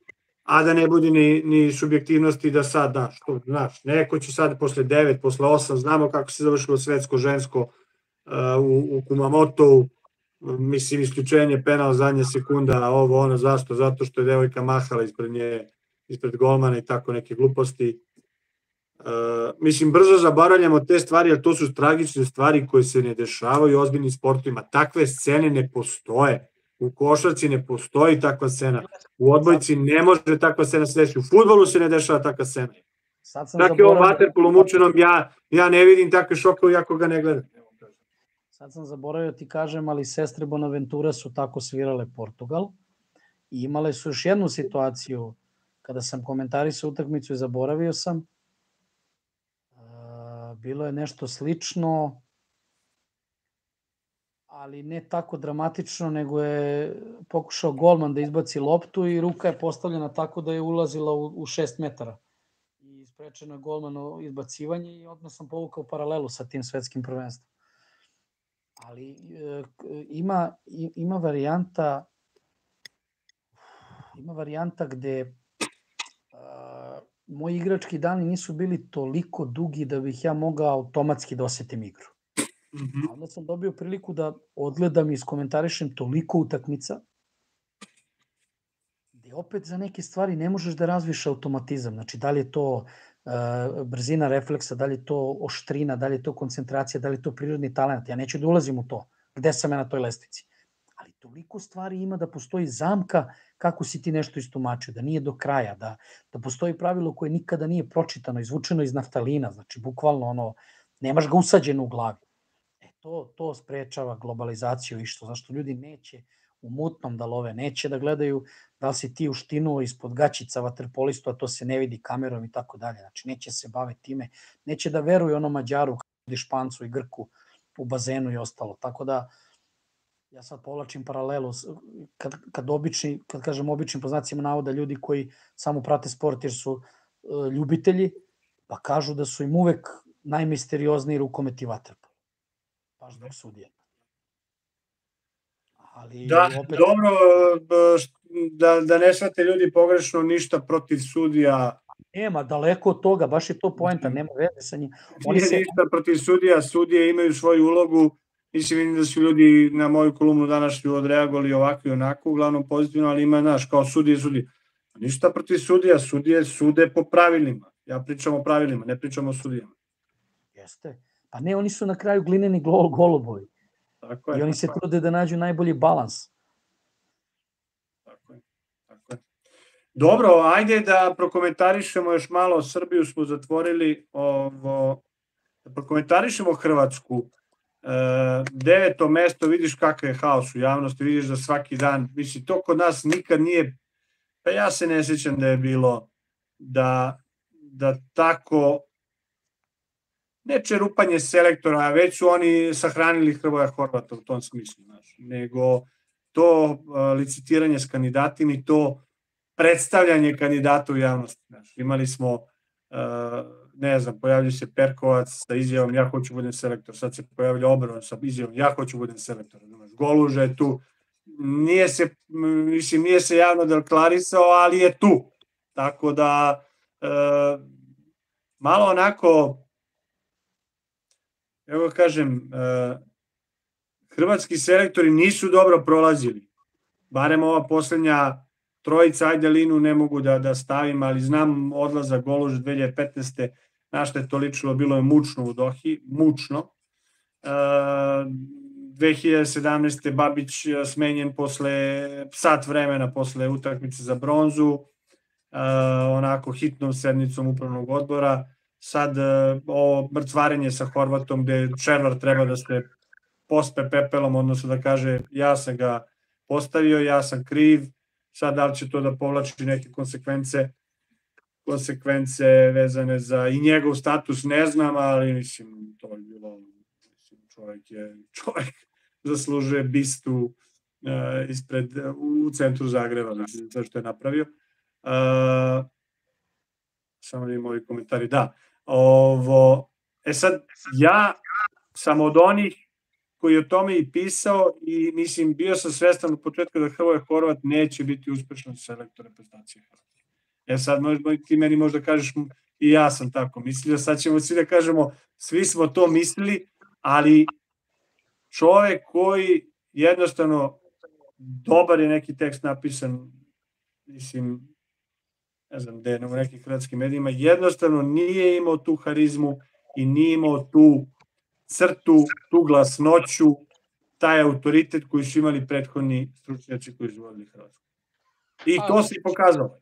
a da ne bude ni subjektivnosti da sad, da, što znaš, neko će sad posle devet, posle osam, znamo kako se završilo svetsko žensko u Kumamotovu, mislim, isključenje, penal, zadnja sekunda, ovo, ono, zašto? Zato što je devojka mahala ispred nje, ispred golmana i tako neke gluposti. Mislim, brzo zaboravljamo te stvari, jer to su tragične stvari koje se ne dešavaju u ozbiljnim sportovima. Takve scene ne postoje. U košarci ne postoji takva scena. U odbojci ne može takva scena se desiti. U fudbalu se ne dešava takva scena. Dakle, u vaterpolu mučenom ja ne vidim takve šokove, iako ga ne gledam. Sad sam zaboravio ti kažem, ali sestre Bonaventura su tako svirale Portugal i imale su još jednu situaciju. Kada sam komentarisao utakmicu i zaboravio sam, bilo je nešto slično, ali ne tako dramatično, nego je pokušao golman da izbaci loptu i ruka je postavljena tako da je ulazila u šest metara. I sprečeno je golmano izbacivanje i odmah sam povukao paralelu sa tim svetskim prvenstvom. Ali ima, ima varijanta, ima varijanta gde moji igrački dani nisu bili toliko dugi da bih ja mogao automatski da osetim igru. A onda sam dobio priliku da odgledam i iskomentarišem toliko utakmica gde opet za neke stvari ne možeš da razviš automatizam. Znači, da li je to brzina refleksa, da li je to oštrina, da li je to koncentracija, da li je to prirodni talent. Ja neću da ulazim u to. Gde sam ja na toj lestvici? Ali toliko stvari ima da postoji zamka kako si ti nešto istumačio, da nije do kraja, da, da postoji pravilo koje nikada nije pročitano, izvučeno iz naftalina, znači bukvalno ono, nemaš ga usađeno u glavi. E to, to sprečava globalizaciju i što, zašto ljudi neće u mutnom da love, neće da gledaju da li si ti uštinuo ispod gaćica vaterpolistu, a to se ne vidi kamerom i tako dalje, znači neće se bave time, neće da veruju ono Mađaru, Špancu i Grku u bazenu i ostalo, tako da ja sad povlačim paralelu, kad, kad, obični, kad kažem običnim poznacima navoda, ljudi koji samo prate sport jer su e, ljubitelji, pa kažu da su im uvek najmisteriozniji rukomet i vaterpolo. Baš dok sudije. Da, dobro, da ne shvate ljudi pogrešno, ništa protiv sudija. Nema, daleko od toga, baš je to poenta, nema veze sa njim. Nije ništa protiv sudija, sudije imaju svoju ulogu. Mislim, vidim da su ljudi na moju kolumnu današnju odreagovali ovako i onako, uglavnom pozitivno, ali ima, znaš, kao sudije, sudije. Ništa protiv sudija, sudije sude po pravilima. Ja pričam o pravilima, ne pričam o sudijama. Jeste. Pa ne, oni su na kraju glineni golubovi. Tako je. I oni se trude da nađu najbolji balans. Tako je. Tako je. Dobro, ajde da prokomentarišemo još malo. Srbiju smo zatvorili. Da prokomentarišemo Hrvatsku. Deveto mesto, vidiš kakav je haos u javnosti, vidiš da svaki dan, misli, to kod nas nikad nije, pa ja se ne sjećam da je bilo da tako, ne čerupanje selektora, već su oni sahranili Hrvoja Horvata u tom smislu, nego to licitiranje s kandidatima i to predstavljanje kandidata u javnosti. Imali smo, ne znam, pojavljaju se Perkovac sa izjavom ja hoću budem selektor, sad se pojavlja Oberon sa izjavom ja hoću budem selektor. Goluža je tu, nije se javno deklarisao, ali je tu. Tako da, malo onako, evo kažem, hrvatski selektori nisu dobro prolazili. Barem ova poslednja trojica, ajde Linu ne mogu da stavim, ali znam odlaza Goluža dve hiljade petnaeste. Našto je to ličilo, bilo je mučno u Dohi, mučno. dve hiljade sedamnaeste. Babić smenjen posle sat vremena, posle utakmice za bronzu, onako hitnom sednicom upravnog odbora. Sad ovo mrcvarenje sa Horvatom gde Šervar treba da se pospe pepelom, odnosno da kaže ja sam ga postavio, ja sam kriv, sad da li će to da povlači neke konsekvence, konsekvence vezane za i njegov status ne znam, ali mislim to je bilo, čovjek je, čovjek zaslužuje bistu ispred, u centru Zagreba, znači što je napravio. Samo da imamo ovi komentari, da. E sad, ja sam od onih koji je o tome i pisao i mislim, bio sam svestan od početka da Hrvoje Horvat neće biti uspešan selektor reprezentacije Hrvatske. E sad, ti meni možda kažeš i ja sam tako mislio, sad ćemo svi da kažemo, svi smo to mislili, ali čovek koji jednostavno, dobar je neki tekst napisan, mislim, ne znam gde, u nekim hrvatskim medijima, jednostavno nije imao tu harizmu i nije imao tu crtu, tu glasnoću, taj autoritet koji su imali prethodni stručnjaci koji su vodili Hrvatsku. I to se i pokazalo.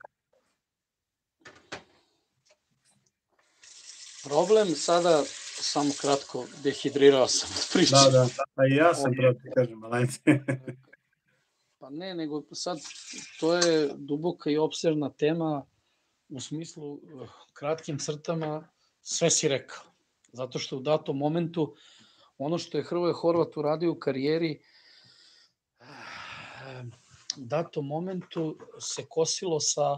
Problem sada, samo kratko, dehidrirao sam od priče. Da, da, da, i ja sam pravo ti kažem, ali ajde. Pa ne, nego sad to je duboka i opsežna tema u smislu kratkim crtama sve si rekao. Zato što u datom momentu ono što je Hrvoje Horvat uradio u karijeri u datom momentu se kosilo sa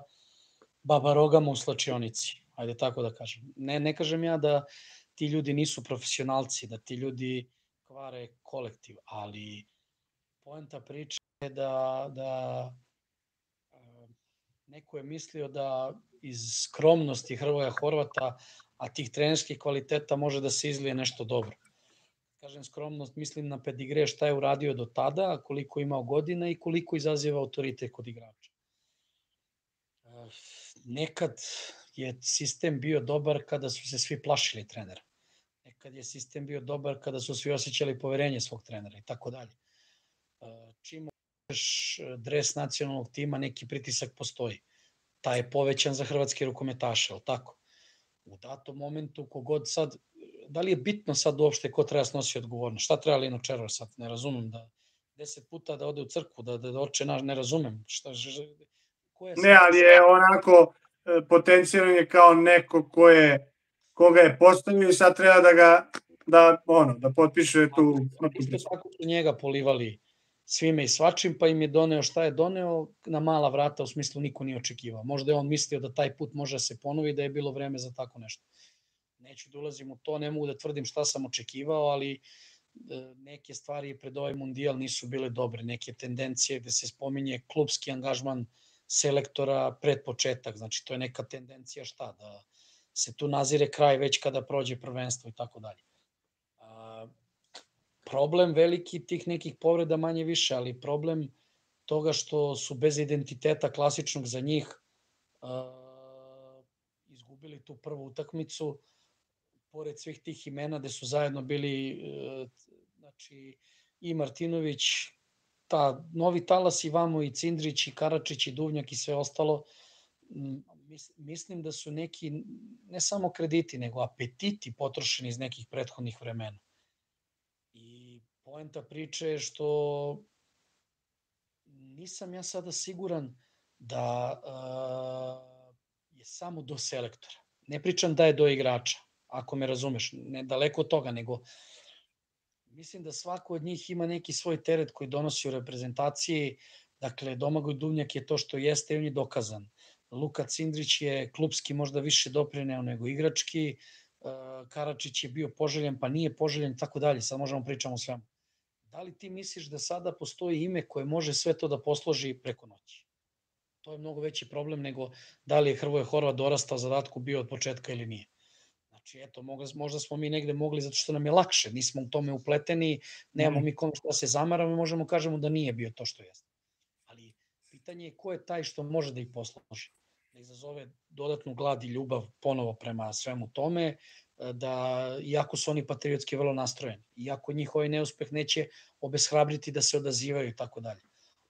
babarogama u slačionici. Ajde tako da kažem. Ne kažem ja da ti ljudi nisu profesionalci, da ti ljudi kvare kolektiv, ali poenta priče da neko je mislio da iz skromnosti Hrvoja Horvata, a tih trenerskih kvaliteta može da se izlije nešto dobro. Kažem skromnost, mislim na pedigre šta je uradio do tada, koliko je imao godina i koliko izaziva autoritet kod igrača. Nekad je sistem bio dobar kada su se svi plašili trenera. Nekad je sistem bio dobar kada su svi osjećali poverenje svog trenera i tako dalje. Čim dres nacionalnog tima, neki pritisak postoji. Ta je povećan za hrvatski rukometaše, ali tako. U datom momentu, kogod sad, da li je bitno sad uopšte ko treba snosi odgovornost? Šta treba Lino Červar sad? Ne razumem da deset puta da ode u crkvu, da oče naš, ne razumem. Ne, ali je onako potencijalno je kao neko koga je postavio i sad treba da ga, da potpiše tu. Isto tako su njega polivali svime i svačim, pa im je doneo šta je doneo na mala vrata, u smislu niko nije očekivao. Možda je on mislio da taj put može da se ponovi, da je bilo vreme za tako nešto. neću da ulazim u to, ne mogu da tvrdim šta sam očekivao, ali neke stvari pred ovaj mundijal nisu bile dobre, neke tendencije gde se spominje klubski angažman selektora pred početak, znači to je neka tendencija šta, da se tu nazire kraj već kada prođe prvenstvo i tako dalje. Problem veliki tih nekih povreda manje više, ali problem toga što su bez identiteta klasičnog za njih izgubili tu prvu utakmicu, pored svih tih imena gde su zajedno bili znači, i Martinović, ta, Novi Talas i Vamo i Cindrić i Karačić i Duvnjak i sve ostalo. Mislim da su neki, ne samo krediti, nego apetiti potrošeni iz nekih prethodnih vremena. I poenta priče je što nisam ja sada siguran da uh, je samo do selektora. Ne pričam da je do igrača, ako me razumeš, ne daleko od toga, nego mislim da svako od njih ima neki svoj teret koji donosi u reprezentaciji. Dakle, Domagoj Duvnjak je to što jeste i on je dokazan. Luka Cindrić je klubski možda više doprineo nego igrački, Karačić je bio poželjen pa nije poželjen, tako dalje, sad možemo pričamo o svemu. Da li ti misliš da sada postoji ime koje može sve to da posloži preko noći? To je mnogo veći problem nego da li je Hrvoje Horvat dorastao zadatku bio od početka ili nije. Znači, eto, možda smo mi negde mogli zato što nam je lakše, nismo u tome upleteni, nemamo mi kome što se zamaramo, možemo kažemo da nije bio to što jeste. Ali pitanje je ko je taj što može da ih posloži, da izazove dodatnu glad i ljubav ponovo prema svemu tome, da iako su oni patriotski vrlo nastrojeni, iako njih ovaj neuspeh neće obeshrabriti da se odazivaju i tako dalje.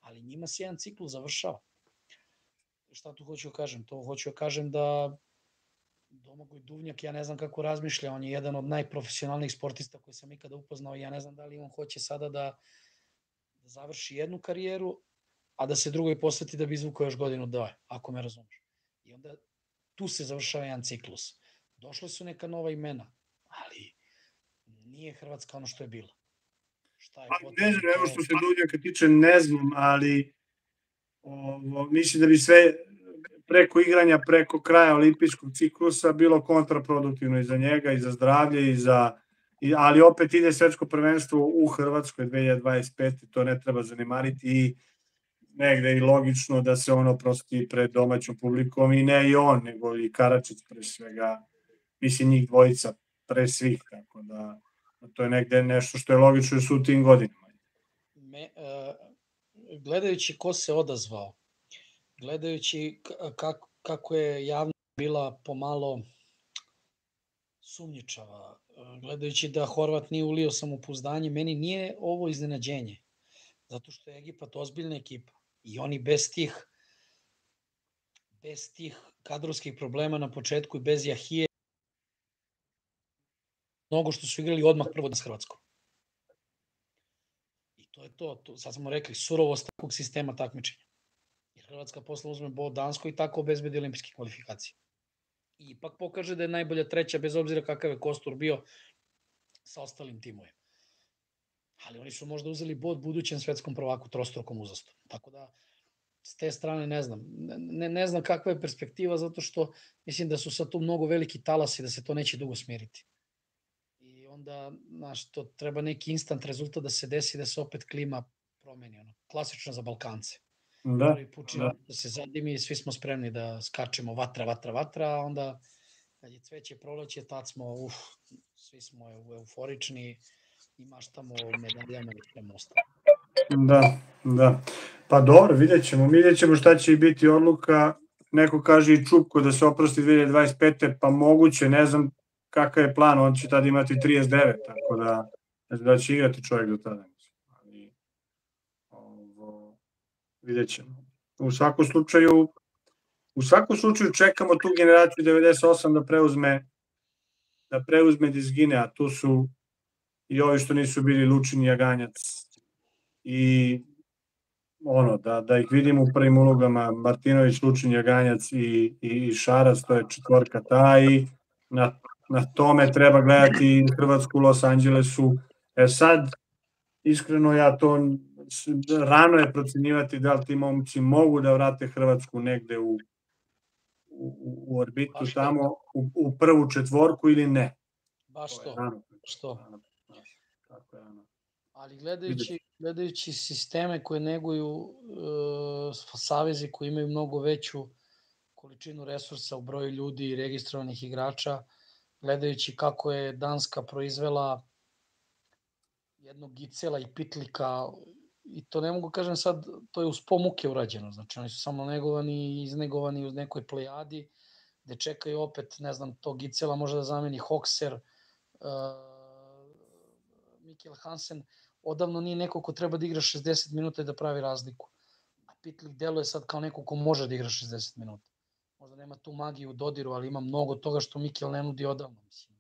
Ali njima se jedan ciklus završava. Šta tu hoću da kažem? To hoću da kažem da Domagoj Duvnjak, ja ne znam kako razmišlja, on je jedan od najprofesionalnijih sportista koji sam ikada upoznao i ja ne znam da li on hoće sada da, da završi jednu karijeru, a da se drugoj posveti da bi izvukao još godinu dve, ako me razumeš. I onda tu se završava jedan ciklus. Došle su neka nova imena, ali nije Hrvatska ono što je bila. Šta je pa, potrebno? Ne znam, evo što se Duvnjaka tiče, ne znam, ali ovo, mislim da bi sve preko igranja, preko kraja olimpijskog ciklusa bilo kontraproduktivno i za njega, i za zdravlje, i za... I, ali opet ide svetsko prvenstvo u Hrvatskoj dve hiljade dvadeset pete. To ne treba zanemariti i negde i logično da se ono prosti pred domaćom publikom i ne i on, nego i Karačić pre svega, mislim njih dvojica pre svih, tako da to je negde nešto što je logično i su u tim godinama. Me, uh, gledajući ko se odazvao, gledajući kako, kako je javno bila pomalo sumnjičava, gledajući da Horvat nije ulio samopouzdanje, meni nije ovo iznenađenje, zato što je Egipat ozbiljna ekipa i oni bez tih, bez tih kadrovskih problema na početku i bez Jahije, mnogo što su igrali odmah prvo s Hrvatskom. I to je to, to sad smo rekli, surovost takvog sistema takmičenja. Jer Hrvatska posle uzme bod Danskoj i tako obezbedi olimpijske kvalifikacije. I ipak pokaže da je najbolja treća, bez obzira kakav je kostur bio sa ostalim timovima. Ali oni su možda uzeli bod budućem svetskom prvaku trostrukom uzastopom. Tako da, s te strane ne znam. Ne, ne znam kakva je perspektiva, zato što mislim da su sad tu mnogo veliki talasi, da se to neće dugo smiriti. I onda, znaš, to treba neki instant rezultat da se desi, da se opet klima promeni. Ono, klasično za Balkance. Da, da. Da se zadimi i svi smo spremni da skačemo vatra, vatra, vatra, a onda kad je cveće proleće, tad smo, uf, svi smo euforični, imaš tamo medaljama i tamo ostalo. Da, da. Pa dobro, vidjet ćemo. Vidjet ćemo šta će biti odluka. Neko kaže i Čupko da se oprosti dve hiljade dvadeset pete. Pa moguće, ne znam kakav je plan. On će tada imati trideset devet, tako da ne znam da će igrati čovjek do tada. Ali, ovo, vidjet ćemo. U svakom slučaju, u svakom slučaju čekamo tu generaciju devedeset osam da preuzme da preuzme dizgine, a tu su i ovi što nisu bili Lučin i Jaganjac i ono, da, da ih vidimo u prvim ulogama, Martinović, Lučin, Jaganjac i, i Šarac, to je četvorka ta i na, na tome treba gledati Hrvatsku u Los Angelesu. E sad, iskreno ja to, rano je procenjivati da li ti momci mogu da vrate Hrvatsku negde u, u, u orbitu tamo u prvu četvorku ili ne. Baš to. Što? Ali gledajući sisteme koje neguju savezi koji imaju mnogo veću količinu resursa u broju ljudi i registrovanih igrača, gledajući kako je Danska proizvela jednog Gicela i Pitlika, i to ne mogu kažem sad, to je uz pomuke urađeno, znači oni su samo negovani i iznegovani uz nekoj plejadi, gde čekaju opet, ne znam, to Gicela može da zameni Hokser, Mikkel Hansen, odavno nije neko ko treba da igra šezdeset minuta i da pravi razliku. A Pitlik deluje sad kao neko ko može da igra šezdeset minuta. Možda nema tu magiju u dodiru, ali ima mnogo toga što Mikkel ne nudi odavno, mislim.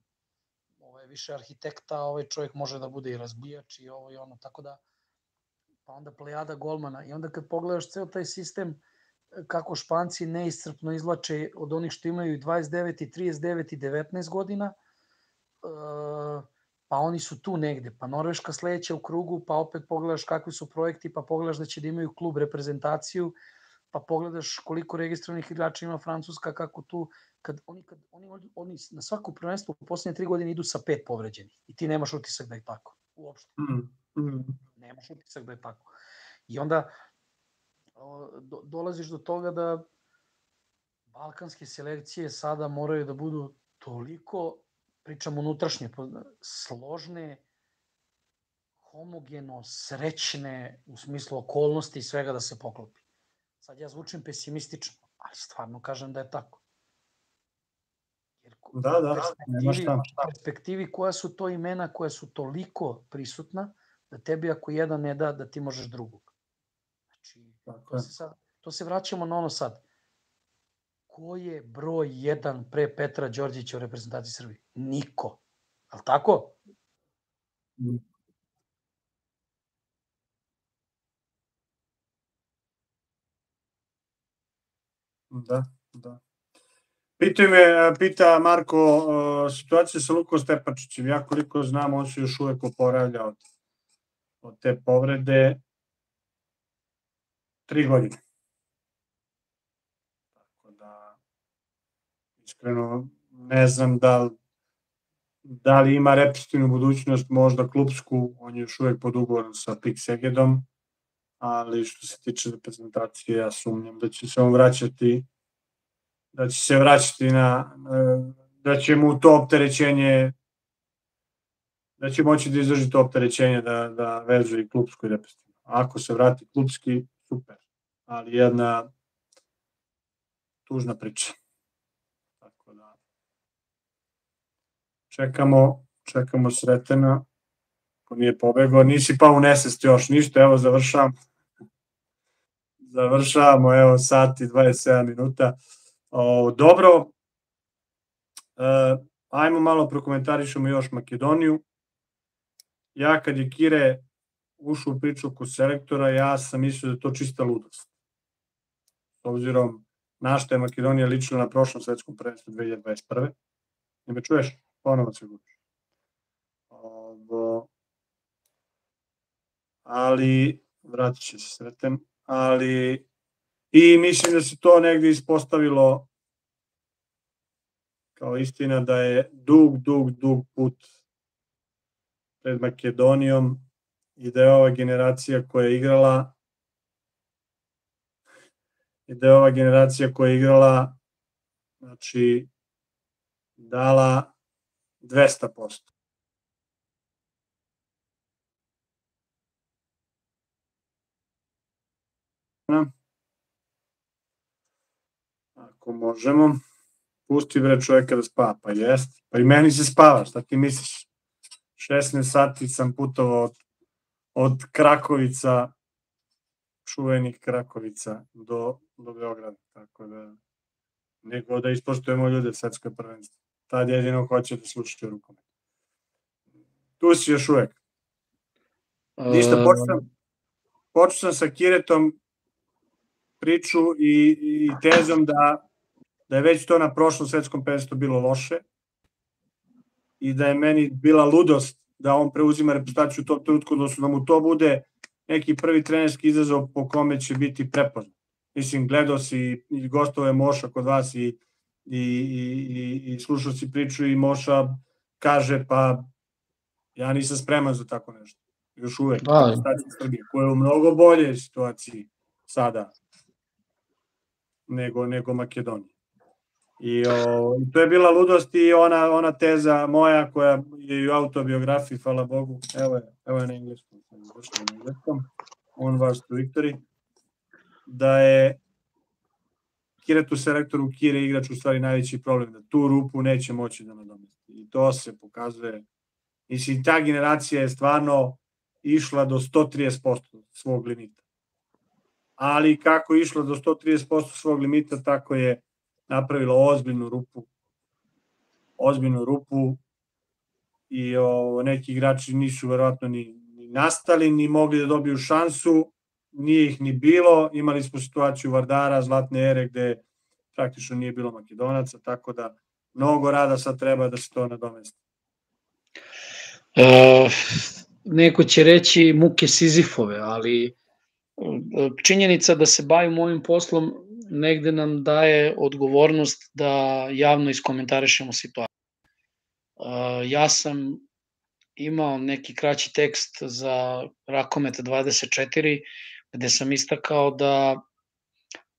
Ovo je više arhitekta, ovaj čovjek može da bude i razbijač i ovo i ono, tako da, pa onda plejada golmana. I onda kad pogledaš ceo taj sistem, kako Španci neiscrpno izvlače od onih što imaju dvadeset devet, trideset devet i devetnaest godina, pa oni su tu negde, pa Norveška sledeća u krugu, pa opet pogledaš kakvi su projekti, pa pogledaš da će da imaju klub, reprezentaciju, pa pogledaš koliko registrovanih igrača ima Francuska, kako tu, kad oni, kad oni, oni na svako prvenstvo u posljednje tri godine idu sa pet povređenih i ti nemaš utisak da je tako, uopšte. Nemaš utisak da je tako. I onda do, dolaziš do toga da balkanske selekcije sada moraju da budu toliko, pričam unutrašnje, složne, homogeno, srećne, u smislu okolnosti i svega da se poklopi. Sad ja zvučim pesimistično, ali stvarno kažem da je tako. Jer da, da, nema šta. U perspektivi koja su to imena koja su toliko prisutna, da tebi ako jedan ne da, da ti možeš drugog. Znači, to se, sad, to se vraćamo na ono sad. Ko je broj jedan pre Petra Đorđića u reprezentaciji Srbije? Niko. Ali tako? Da, da. Pitaju me, pita Marko, situacija sa Lukom Stepačićem. Ja koliko znam, on se još uvek oporavlja od, od te povrede. Tri godine. Iskreno, ne znam da, da li ima repetitivnu budućnost, možda klubsku, on je još uvek pod ugovorom sa Piksegedom, ali što se tiče reprezentacije, ja sumnjam da će se on vraćati, da će se vraćati na, da će mu to opterećenje, da će moći da izdrži to opterećenje da, da vezuje i klubsku i repetitivnu. Ako se vrati klubski, super, ali jedna tužna priča. Čekamo, čekamo Sretena, ko nije pobegao, nisi pa u nesest još ništa, evo završamo, završamo, evo sat i dvadeset sedam minuta. O, dobro, e, ajmo malo prokomentarišemo još Makedoniju. Ja kad je Kire ušao u priču kod selektora, ja sam mislio da to čista ludost. S obzirom na što je Makedonija ličila na prošlom svetskom prvenstvu dve hiljade dvadeset prve. Ne me čuješ? Ponovo se gubiš. Ali, vratit će se Sreten, ali i mislim da se to negde ispostavilo kao istina da je dug, dug, dug put pred Makedonijom i da je ova generacija koja je igrala i da je ova generacija koja je igrala znači dala dvesta posto. Ako možemo, pusti bre čovjeka da spava, pa jest. Pa i meni se spava, šta ti misliš? šesnaest sati sam putovao od, od Krakovica, čuvenih Krakovica, do, do Beograda, tako da nego da ispoštujemo ljude svetsko prvenstvo. Tad jedino hoće da slušaju rukom. Tu si još uvek. Ništa, počeo sam sa Kiretom priču i, i tezom da, da je već to na prošlom svetskom prvenstvu bilo loše i da je meni bila ludost da on preuzima reputaciju u tom trenutku, odnosno da mu to bude neki prvi trenerski izazov po kome će biti prepoznat. Mislim, gledao si i gostove Moša kod vas i i slušao si priču i Moša kaže, pa ja nisam spreman za tako nešto. Još uvek. Srbija, koja je u mnogo boljoj situaciji sada nego Makedonija. I to je bila ludost i ona teza moja koja je u autobiografiji, hvala Bogu, evo je na engleskom, on vaš tu Viktori, da je Kiretu selektoru Kire igrač u stvari najveći problem, da tu rupu neće moći da nadomesti. I to se pokazuje. Mislim, ta generacija je stvarno išla do sto trideset posto svog limita. Ali kako je išla do sto trideset posto svog limita, tako je napravila ozbiljnu rupu. Ozbiljnu rupu i neki igrači nisu verovatno ni nastali, ni mogli da dobiju šansu, nije ih ni bilo. Imali smo situaciju Vardara, Zlatne ere, gde praktično nije bilo Makedonaca, tako da mnogo rada sad treba da se to nadomesti. Neko će reći muke Sizifove, ali činjenica da se bavim ovim poslom negde nam daje odgovornost da javno iskomentarišemo situaciju. Ja sam imao neki kraći tekst za Rakomet dvadeset četiri gde sam istakao da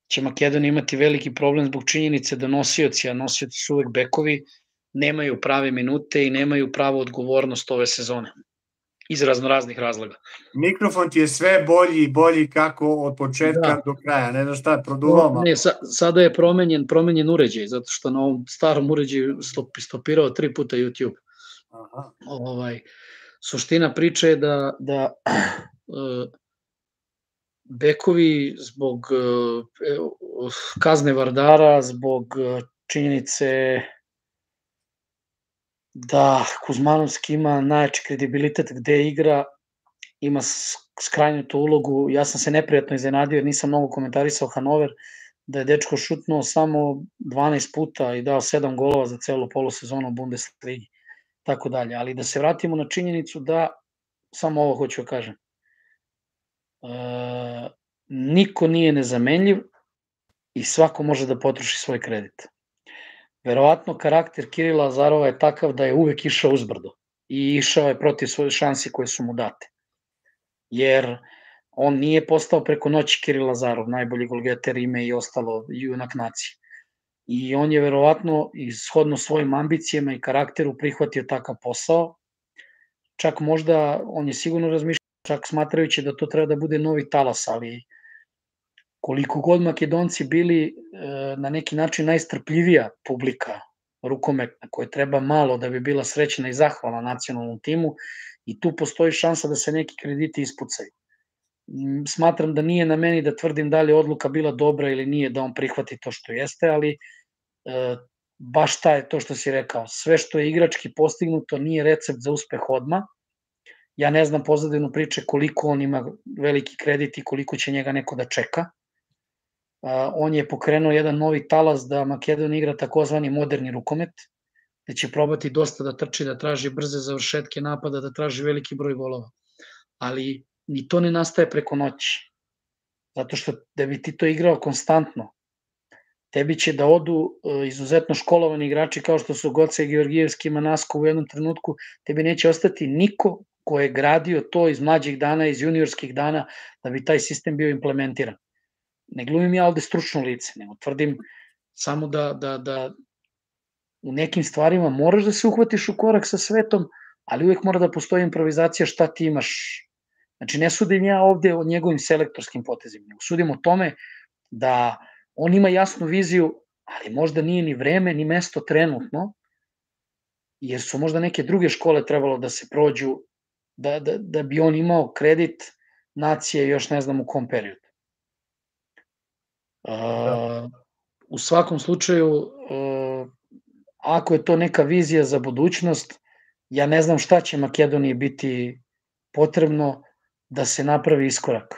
će Makedonija imati veliki problem zbog činjenice da nosioci, a nosioci su uvek bekovi, nemaju prave minute i nemaju pravu odgovornost ove sezone. Iz raznoraznih razloga. Mikrofon ti je sve bolji i bolji kako od početka do kraja. Ne znam šta je produvao. Ne, sada je promenjen uređaj, zato što na ovom starom uređaju stopirao tri puta YouTube. Suština priče je da bekovi zbog kazne Vardara, zbog činjenice da Kuzmanovski ima najjači kredibilitet gde igra, ima skrajnutu ulogu. Ja sam se neprijatno iznenadio jer nisam mnogo komentarisao Hanover, da je dečko šutnuo samo dvanaest puta i dao sedam golova za celu polusezonu u Bundesligi, tako dalje. Ali da se vratimo na činjenicu da, samo ovo hoću da kažem, niko nije nezamenljiv i svako može da potroši svoj kredit. Verovatno karakter Kirila Azarova je takav da je uvek išao uzbrdo i išao je protiv svoje šanse koje su mu date. Jer on nije postao preko noći Kiril Azarov, najbolji golgeter, ime i ostalo, junak nacije. I on je verovatno, shodno svojim ambicijama i karakteru, prihvatio takav posao. Čak možda, on je sigurno razmišljao, čak smatrajući da to treba da bude novi talas, ali koliko god Makedonci bili na neki način najstrpljivija publika rukometna, koja treba malo da bi bila srećna i zahvala nacionalnom timu, i tu postoji šansa da se neki krediti ispucaju. Smatram da nije na meni da tvrdim da li je odluka bila dobra ili nije, da on prihvati to što jeste, ali baš ta je to što si rekao. Sve što je igrački postignuto nije recept za uspeh odmah. Ja ne znam pozadinu priče koliko on ima veliki kredit i koliko će njega neko da čeka. On je pokrenuo jedan novi talas da Makedonija igra takozvani moderni rukomet, gde će probati dosta da trči, da traži brze završetke napada, da traži veliki broj golova. Ali ni to ne nastaje preko noći. Zato što da bi ti to igrao konstantno, tebi će da odu izuzetno školovani igrači kao što su Goce, Georgijevski, Manasko u jednom trenutku, tebi neće ostati niko ko je gradio to iz mlađih dana, iz juniorskih dana, da bi taj sistem bio implementiran. Ne glumim ja ovde stručno lice, nego tvrdim samo da u nekim stvarima moraš da se uhvatiš u korak sa svetom, ali uvek mora da postoji improvizacija šta ti imaš. Znači, ne sudim ja ovde o njegovim selektorskim potezima, nego sudim o tome da on ima jasnu viziju, ali možda nije ni vreme, ni mesto trenutno, jer su možda neke druge škole trebalo da se prođu da bi on imao kredit nacije još ne znam u kom periodu. U svakom slučaju, ako je to neka vizija za budućnost, ja ne znam šta će Makedoniji biti potrebno da se napravi iskorak.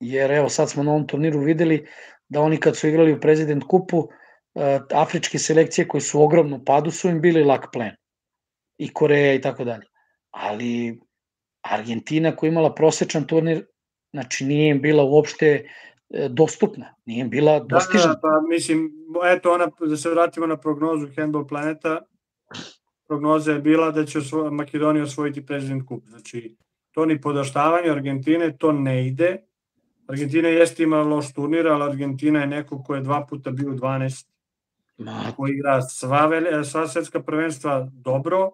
Jer evo, sad smo na ovom turniru videli da oni kad su igrali u President Kupu, afričke selekcije koje su ogromno padu su im bili lak plen. I Koreja i tako dalje. Ali Argentina koja je imala prosečan turnir, znači nije im bila uopšte dostupna, nije bila dostižna. Da, da, pa mislim, eto ona, da se vratimo na prognozu Handball Planeta, prognoza je bila da će osvo, Makedonija osvojiti President Kup, znači to ni podaštavanje Argentine, to ne ide. Argentina jeste imala loš turnir, ali Argentina je neko ko je dva puta bio dvanaesti, koji igra sva, vele, sva svetska prvenstva dobro,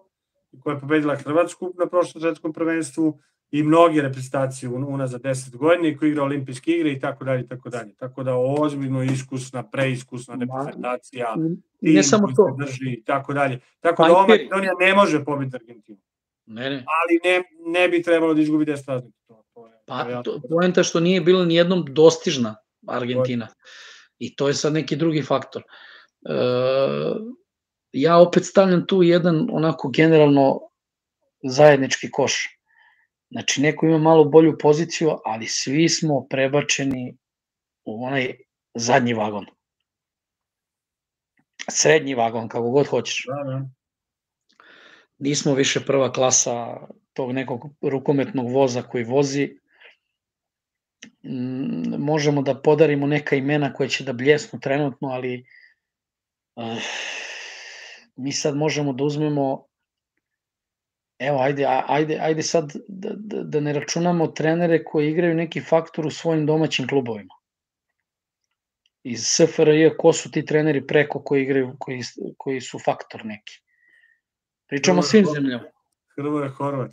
koja je pobedila Hrvatsku na prošlom svetskom prvenstvu, i mnogi reprezentacije unazad deset godina, koji igra olimpijske igre i tako dalje i tako dalje. Tako da ozbiljno iskusna, preiskusna reprezentacija, tim koji se drži i tako dalje. Tako da Makedonija ne može pobediti Argentinu. Ne, ne. Ali ne, ne bi trebalo da izgubi deset razlike. Pa, poenta što nije bila nijednom dostižna Argentina. I to je sad neki drugi faktor. Ja opet stavljam tu jedan onako generalno zajednički koš. Znači, neko ima malo bolju poziciju, ali svi smo prebačeni u onaj zadnji vagon. Srednji vagon, kako god hoćeš. Nismo više prva klasa tog nekog rukometnog voza koji vozi. Možemo da podarimo neka imena koja će da bljesnu trenutno, ali uh, mi sad možemo da uzmemo. Evo, ajde, ajde, ajde sad da, da, da ne računamo trenere koji igraju neki faktor u svojim domaćim klubovima. Iz es ef er je, ko su ti treneri preko koji igraju, koji, koji su faktor neki? Pričamo svim zemljama. Hrvoje Horvat.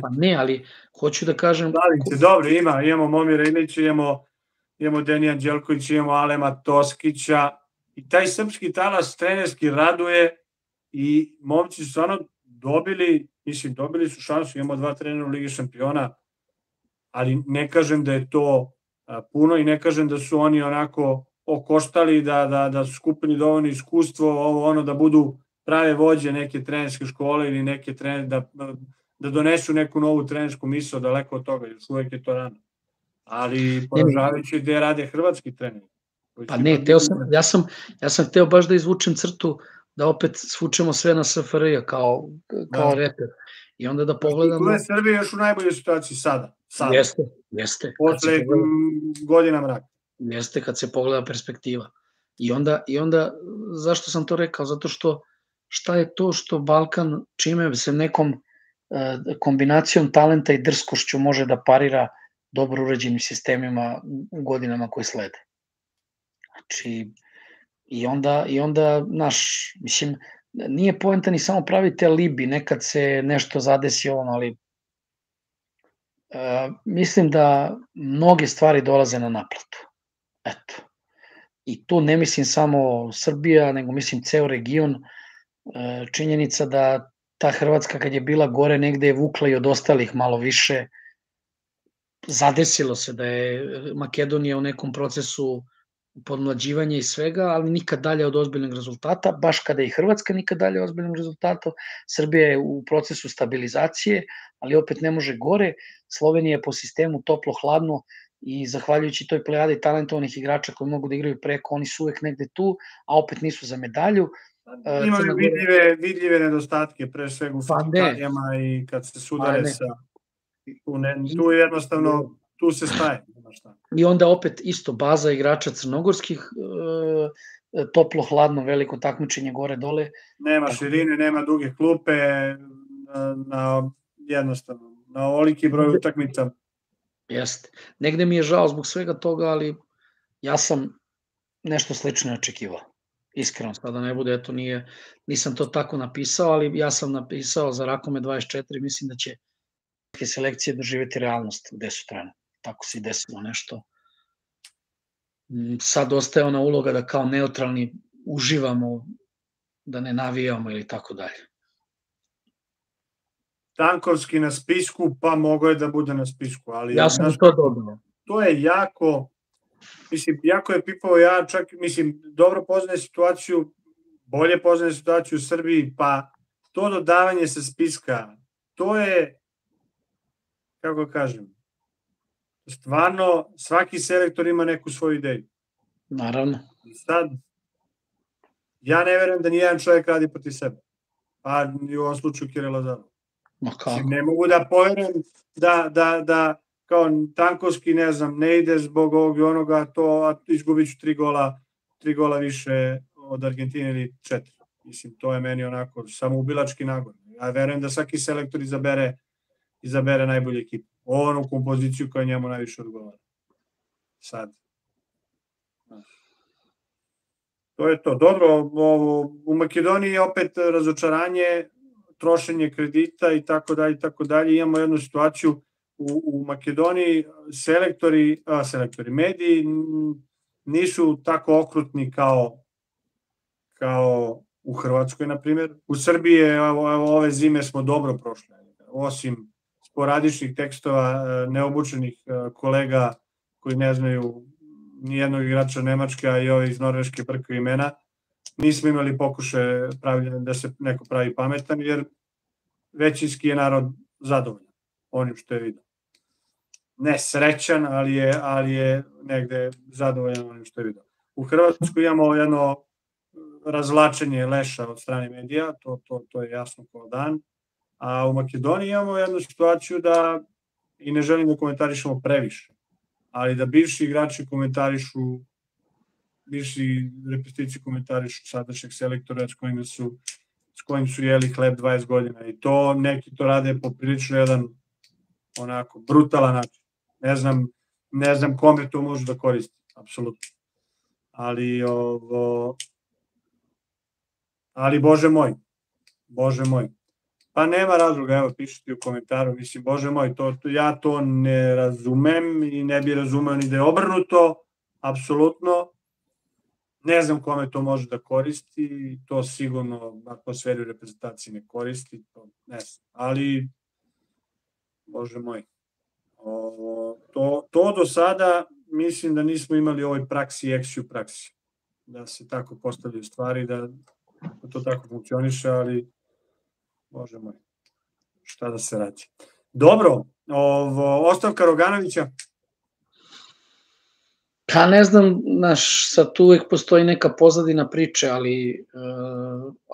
Pa ne, ali hoću da kažem... Slavice, dobro, ima, imamo Momira Ilića, imamo, imamo Denija Đelkovića, imamo Alema Toskića, i taj srpski talas trenerski raduje, i momci su stvarno dobili, mislim, dobili su šansu, imamo dva trenera u Ligi šampiona, ali ne kažem da je to puno i ne kažem da su oni onako okoštali, da, da, da su skupili dovoljno iskustvo, ovo ono, da budu prave vođe neke trenerske škole ili neke trener, da, da donesu neku novu trenersku misao, daleko od toga, još uvek je to rano. Ali poražavajući gde rade hrvatski treneri. Pa ne, teo sam, ja sam, ja sam hteo baš da izvučem crtu, da opet svučemo sve na es ef er je kao, kao reper. I onda da pogledamo... Kule Srbije još u najboljoj situaciji sada. sada. Jeste, jeste. Posle godina mraka. Jeste, kad se pogleda perspektiva. I onda, i onda, zašto sam to rekao? Zato što šta je to što Balkan, čime se nekom kombinacijom talenta i drskošću može da parira dobro uređenim sistemima u godinama koje slede. Znači... I onda, i onda, naš, mislim, nije poenta ni samo praviti alibi, nekad se nešto zadesi ono, ali e, mislim da mnoge stvari dolaze na naplatu. Eto. I tu ne mislim samo Srbija, nego mislim ceo region. E, činjenica da ta Hrvatska kad je bila gore negde je vukla i od ostalih malo više. Zadesilo se da je Makedonija u nekom procesu podmlađivanja i svega, ali nikad dalje od ozbiljnog rezultata, baš kada i Hrvatska nikad dalje od ozbiljnog rezultata. Srbija je u procesu stabilizacije, ali opet ne može gore. Slovenija je po sistemu toplo-hladno i zahvaljujući toj plejadi talentovanih igrača koji mogu da igraju preko, oni su uvek negde tu, a opet nisu za medalju. Imaju vidljive, vidljive nedostatke, pre svega u fakultarijama i kad se sudare sa... Tu je jednostavno... Tu se staje. I onda opet isto baza igrača crnogorskih, e, toplo, hladno, veliko takmičenje gore, dole. Nema širine, nema duge klupe, na, na, jednostavno, na ovoliki broj utakmica. Jeste. Negde mi je žao zbog svega toga, ali ja sam nešto slično očekivao. Iskreno, sada ne bude, eto, nije, nisam to tako napisao, ali ja sam napisao za Rakome dvadeset četiri, mislim da će selekcije doživeti realnost gde su trenutno. Tako se i desilo nešto. Sad ostaje ona uloga da kao neutralni uživamo, da ne navijamo ili tako dalje. Tankovski na spisku, pa mogo je da bude na spisku. Ali ja sam to dodao. To je jako, mislim, jako je pipao, ja čak, mislim, dobro poznaje situaciju, bolje poznaje situaciju u Srbiji, pa to dodavanje sa spiska, to je, kako kažem, stvarno, svaki selektor ima neku svoju ideju. Naravno. I sad, ja ne verujem da nijedan čovjek radi protiv sebe. Pa i u ovom slučaju Kirila Zara. Ne mogu da poverujem da, da, da, kao Tankovski, ne znam, ne ide zbog ovog i onoga, to izgubit ću tri gola, tri gola više od Argentine ili četiri. Mislim, to je meni onako samoubilački nagon. Ja verujem da svaki selektor izabere, izabere najbolju ekipu. Onu kompoziciju koja njemu najviše odgovara. Sad. To je to. Dobro, u Makedoniji je opet razočaranje, trošenje kredita i tako dalje i tako dalje. Imamo jednu situaciju u Makedoniji, selektori, a selektori, mediji nisu tako okrutni kao kao u Hrvatskoj, na primjer. U Srbiji, ove zime smo dobro prošli. Osim sporadičnih tekstova neobučenih kolega koji ne znaju nijednog igrača Nemačke, a i ove iz Norveške brkaju imena, nismo imali pokušaje da se neko pravi pametan, jer većinski je narod zadovoljan onim što je vidio. Ne srećan, ali je, ali je negde zadovoljan onim što je vidio. U Hrvatskoj imamo jedno razvlačenje leša od strane medija, to, to, to je jasno kao dan, a u Makedoniji imamo jednu situaciju da, i ne želim da komentarišemo previše, ali da bivši igrači komentarišu, bivši reprezentativci komentarišu sadašnjeg selektora s kojim su, s kojim su jeli hleb dvadeset godina, i to neki to rade poprilično jedan onako brutalan način. Ne znam, ne znam kome to može da koristi, apsolutno. Ali ovo... Ali Bože moj, Bože moj. Pa nema razloga, evo pišite u komentaru, mislim Bože moj, to, to, ja to ne razumem i ne bi razumeo ni da je obrnuto, apsolutno. Ne znam kome to može da koristi, to sigurno atmosferu reprezentaciji ne koristi, to ne znam, ali Bože moj. Ovo, to, to do sada mislim da nismo imali ovoj praksi i eksiju praksi, da se tako postavljaju stvari, da to tako funkcioniše, ali Bože moj, šta da se radi. Dobro, ovo, ostavka Roganovića? Pa ne znam, naš, sad tu uvek postoji neka pozadina priče, ali e,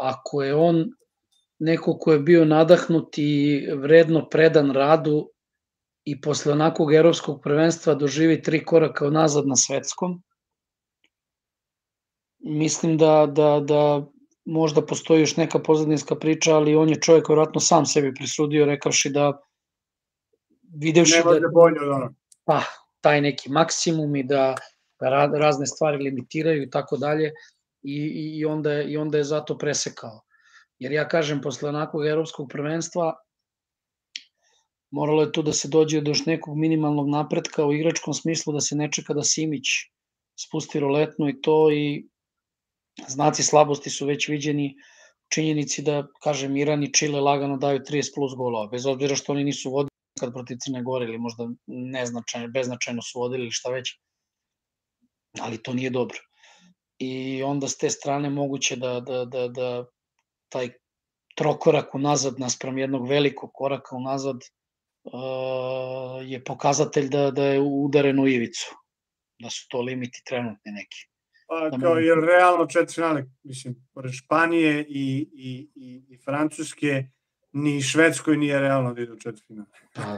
ako je on neko ko je bio nadahnut i vredno predan radu i posle onakog evropskog prvenstva doživi tri koraka nazad na svetskom, mislim da da, da možda postoji još neka pozadinska priča, ali on je čovjek vjerojatno sam sebi presudio, rekavši da videvši da, da pa, taj neki maksimum i da, da ra, razne stvari limitiraju i tako dalje, i onda, i onda je zato presekao. Jer ja kažem, posle onakog evropskog prvenstva moralo je tu da se dođe do još nekog minimalnog napretka u igračkom smislu, da se ne čeka da Simić spusti roletnu i to, i znaci slabosti su već viđeni u činjenici da, kažem, Iran i Čile lagano daju trideset plus golova, bez obzira što oni nisu vodili kad protiv Crne Gore, ili možda neznačajno, beznačajno su vodili ili šta već, ali to nije dobro. I onda s te strane moguće da, da, da, da taj trokorak unazad naspram jednog velikog koraka unazad uh, je pokazatelj da, da je udaren u ivicu, da su to limiti trenutni neki. Pa, kao, jer realno četiri finale, mislim, pored Španije i, i, i Francuske, ni Švedskoj nije realno da idu četiri finale.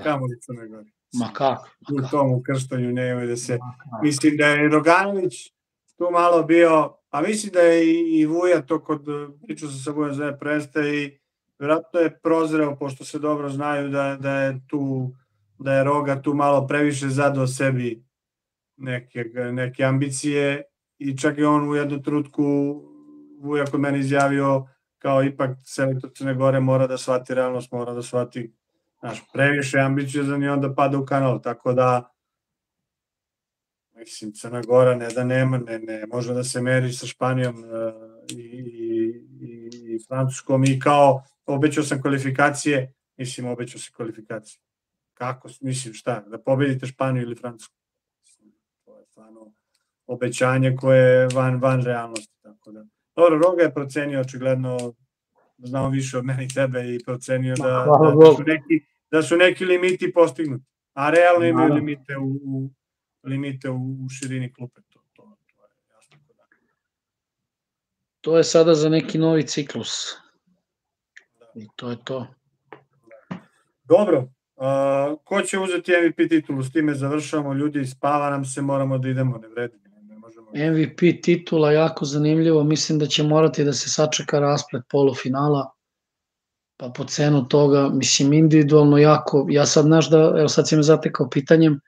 Kamo li Crne Gore? Ma kako? U tomu krštanju ne imaju da se... Mislim da je Roganović tu malo bio, a mislim da je i, i Vuja to kod, pričao sam sa Vujem za prvenstva, i vjerojatno je prozreo, pošto se dobro znaju da, da je tu, da je Roga tu malo previše zadao sebi neke, neke ambicije. I čak je on u jednu trutku, Vuja kod mene izjavio, kao ipak selektor Crne Gore mora da shvati realnost, mora da shvati, znaš, previše ambiciozan, i onda pada u kanal, tako da, mislim, Crna Gora ne da nema, ne, ne može da se meri sa Španijom i, i, i Francuskom, i kao obećao sam kvalifikacije, mislim, obećao sam kvalifikacije. Kako, mislim, šta, da pobedite Španiju ili Francusku? To je stvarno obećanje koje je van, van realnosti, tako da. Dobro, Roga je procenio, očigledno, znao više od mene i tebe, i procenio da, da, da, su neki, da su neki limiti postignuti, a realno imaju limite u, u, limite u širini klupe. To, to, to je jasno. To je sada za neki novi ciklus. Da. I to je to. Dobro, Ko će uzeti em vi pi titulu? S time završavamo, ljudi, spava nam se, moramo da idemo, ne vredi. em vi pi titula jako zanimljivo, mislim da će morati da se sačeka rasplet polufinala, pa po cenu toga, mislim individualno jako, ja sad znaš da, evo sad si me zatekao pitanjem,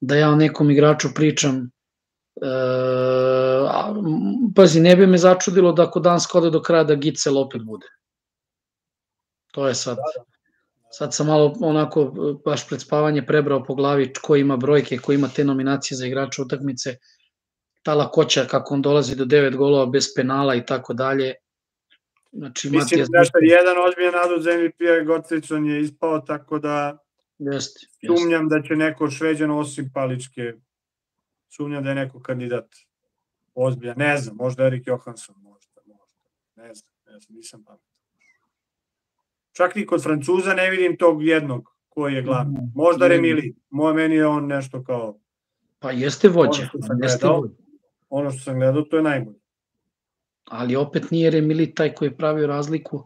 da ja o nekom igraču pričam, pazi, ne bi me začudilo da ako Danska ode do kraja da Gitzel opet bude. To je sad, sad sam malo onako baš pred spavanje prebrao po glavi ko ima brojke, ko ima te nominacije za igrače utakmice, ta lakoća kako on dolazi do devet golova bez penala i tako dalje. Mislim da jedan ozbiljan nadu za em vi pi-a Gottfriedson je ispao, tako da sumnjam da će neko Šveđano osim Paličke, sumnjam da je neko kandidat ozbiljan, ne znam, možda Erik Johansson, možda, ne znam, nisam pametan. Čak i kod Francuza ne vidim tog jednog koji je glavni, možda Remili, meni je on nešto kao... Pa jeste vođa, ono što sam gledao to je najbolje. Ali opet nije Remili taj koji je pravio razliku,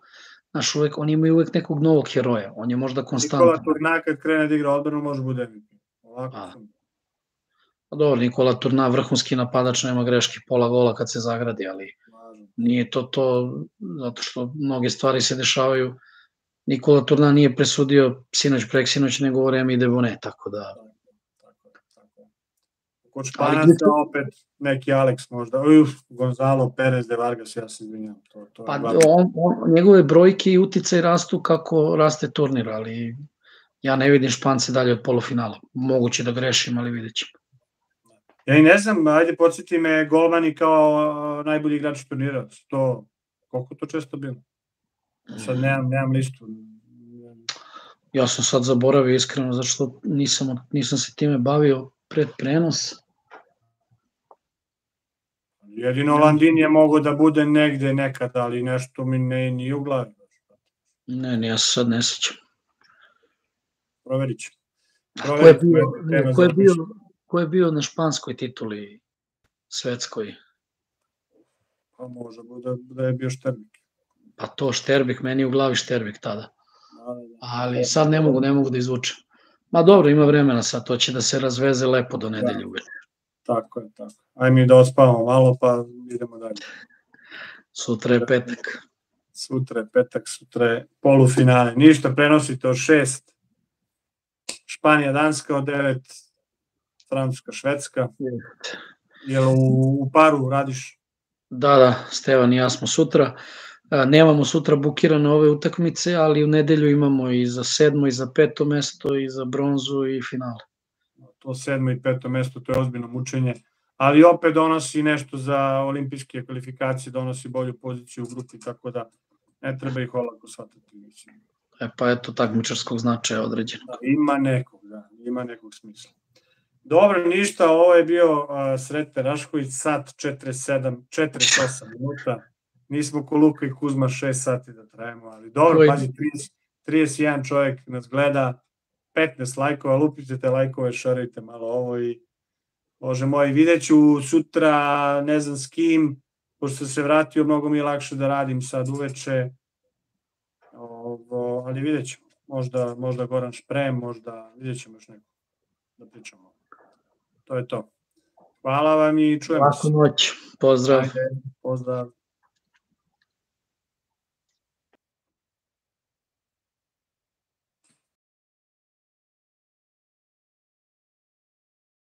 znaš, on ima uvek nekog novog heroja, on je možda konstantan. Nikola Turna kad krene da igra odbranu može bude em vi pi. Dobro, Nikola Turna, vrhunski napadač, nema greške, pola gola kad se zagradi, ali nije to to, zato što mnoge stvari se dešavaju. Nikola Turna nije presudio sinoć, preksinoć, nego o Remi De Bonet, tako da... Od Španaca opet neki Alex možda, uf, Gonzalo, Perez de Vargas, ja se izvinjam. Njegove brojke i uticaj rastu kako raste turnir, ali ja ne vidim Špance dalje od polufinala. Moguće da grešim, ali vidjet ćemo. Ja i ne znam, ajde podsjeti me golmani kao najbolji igrač turnira. Koliko to često bilo? Sad nemam listu. Ja sam sad zaboravio iskreno, zašto nisam se time bavio pred prenos. Jedino Landin je mogo da bude negde nekad, ali nešto mi ne nije u glavi. Ne, ne, ja se sad ne sećam. Proverit ću. Ko je bio na španskoj tituli svetskoj? Pa može da je bio Šterbik. Pa to Šterbik, meni u glavi Šterbik tada. Ali sad ne mogu, ne mogu da izvučem. Ma dobro, ima vremena sad, to će da se razveze lepo do nedelje uveče. Tako je, tako. Ajde mi da ospavamo malo, pa idemo dalje. Sutra je petak. Sutra je petak, sutra je polufinale. Ništa, prenosite od šest. Španija, Danska od devet. Francuska, Švedska. Jel u paru radiš? Da, da, Stevan i ja smo sutra. Nemamo sutra bukirane ove utakmice, ali u nedelju imamo i za sedmo i za peto mesto i za bronzu i finale. To sedmo i peto mesto, to je ozbiljno mučenje, ali opet donosi nešto za olimpijske kvalifikacije, donosi bolju poziciju u grupi, tako da ne treba ih olako shvatiti. E pa eto, takmičarskog značaja određeno. Ima nekog, da, ima nekog smisla. Dobro, ništa, ovo je bio Srete Rašković, sat četrdeset sedam, četrdeset osam minuta. Nismo ko Luka i Kuzma šest sati da trajemo, ali dobro, pazi, trideset jedan čovjek nas gleda, petnaest lajkova, lupite te lajkove, šarajte malo ovo i, bože moj, vidjet ću sutra, ne znam s kim, pošto se vratio, mnogo mi je lakše da radim sad uveče, ali vidjet ćemo, možda Goran Šprem, možda vidjet ćemo još neko, da pričamo. To je to. Hvala vam i čujemo se. Laku noć, pozdrav. Pozdrav.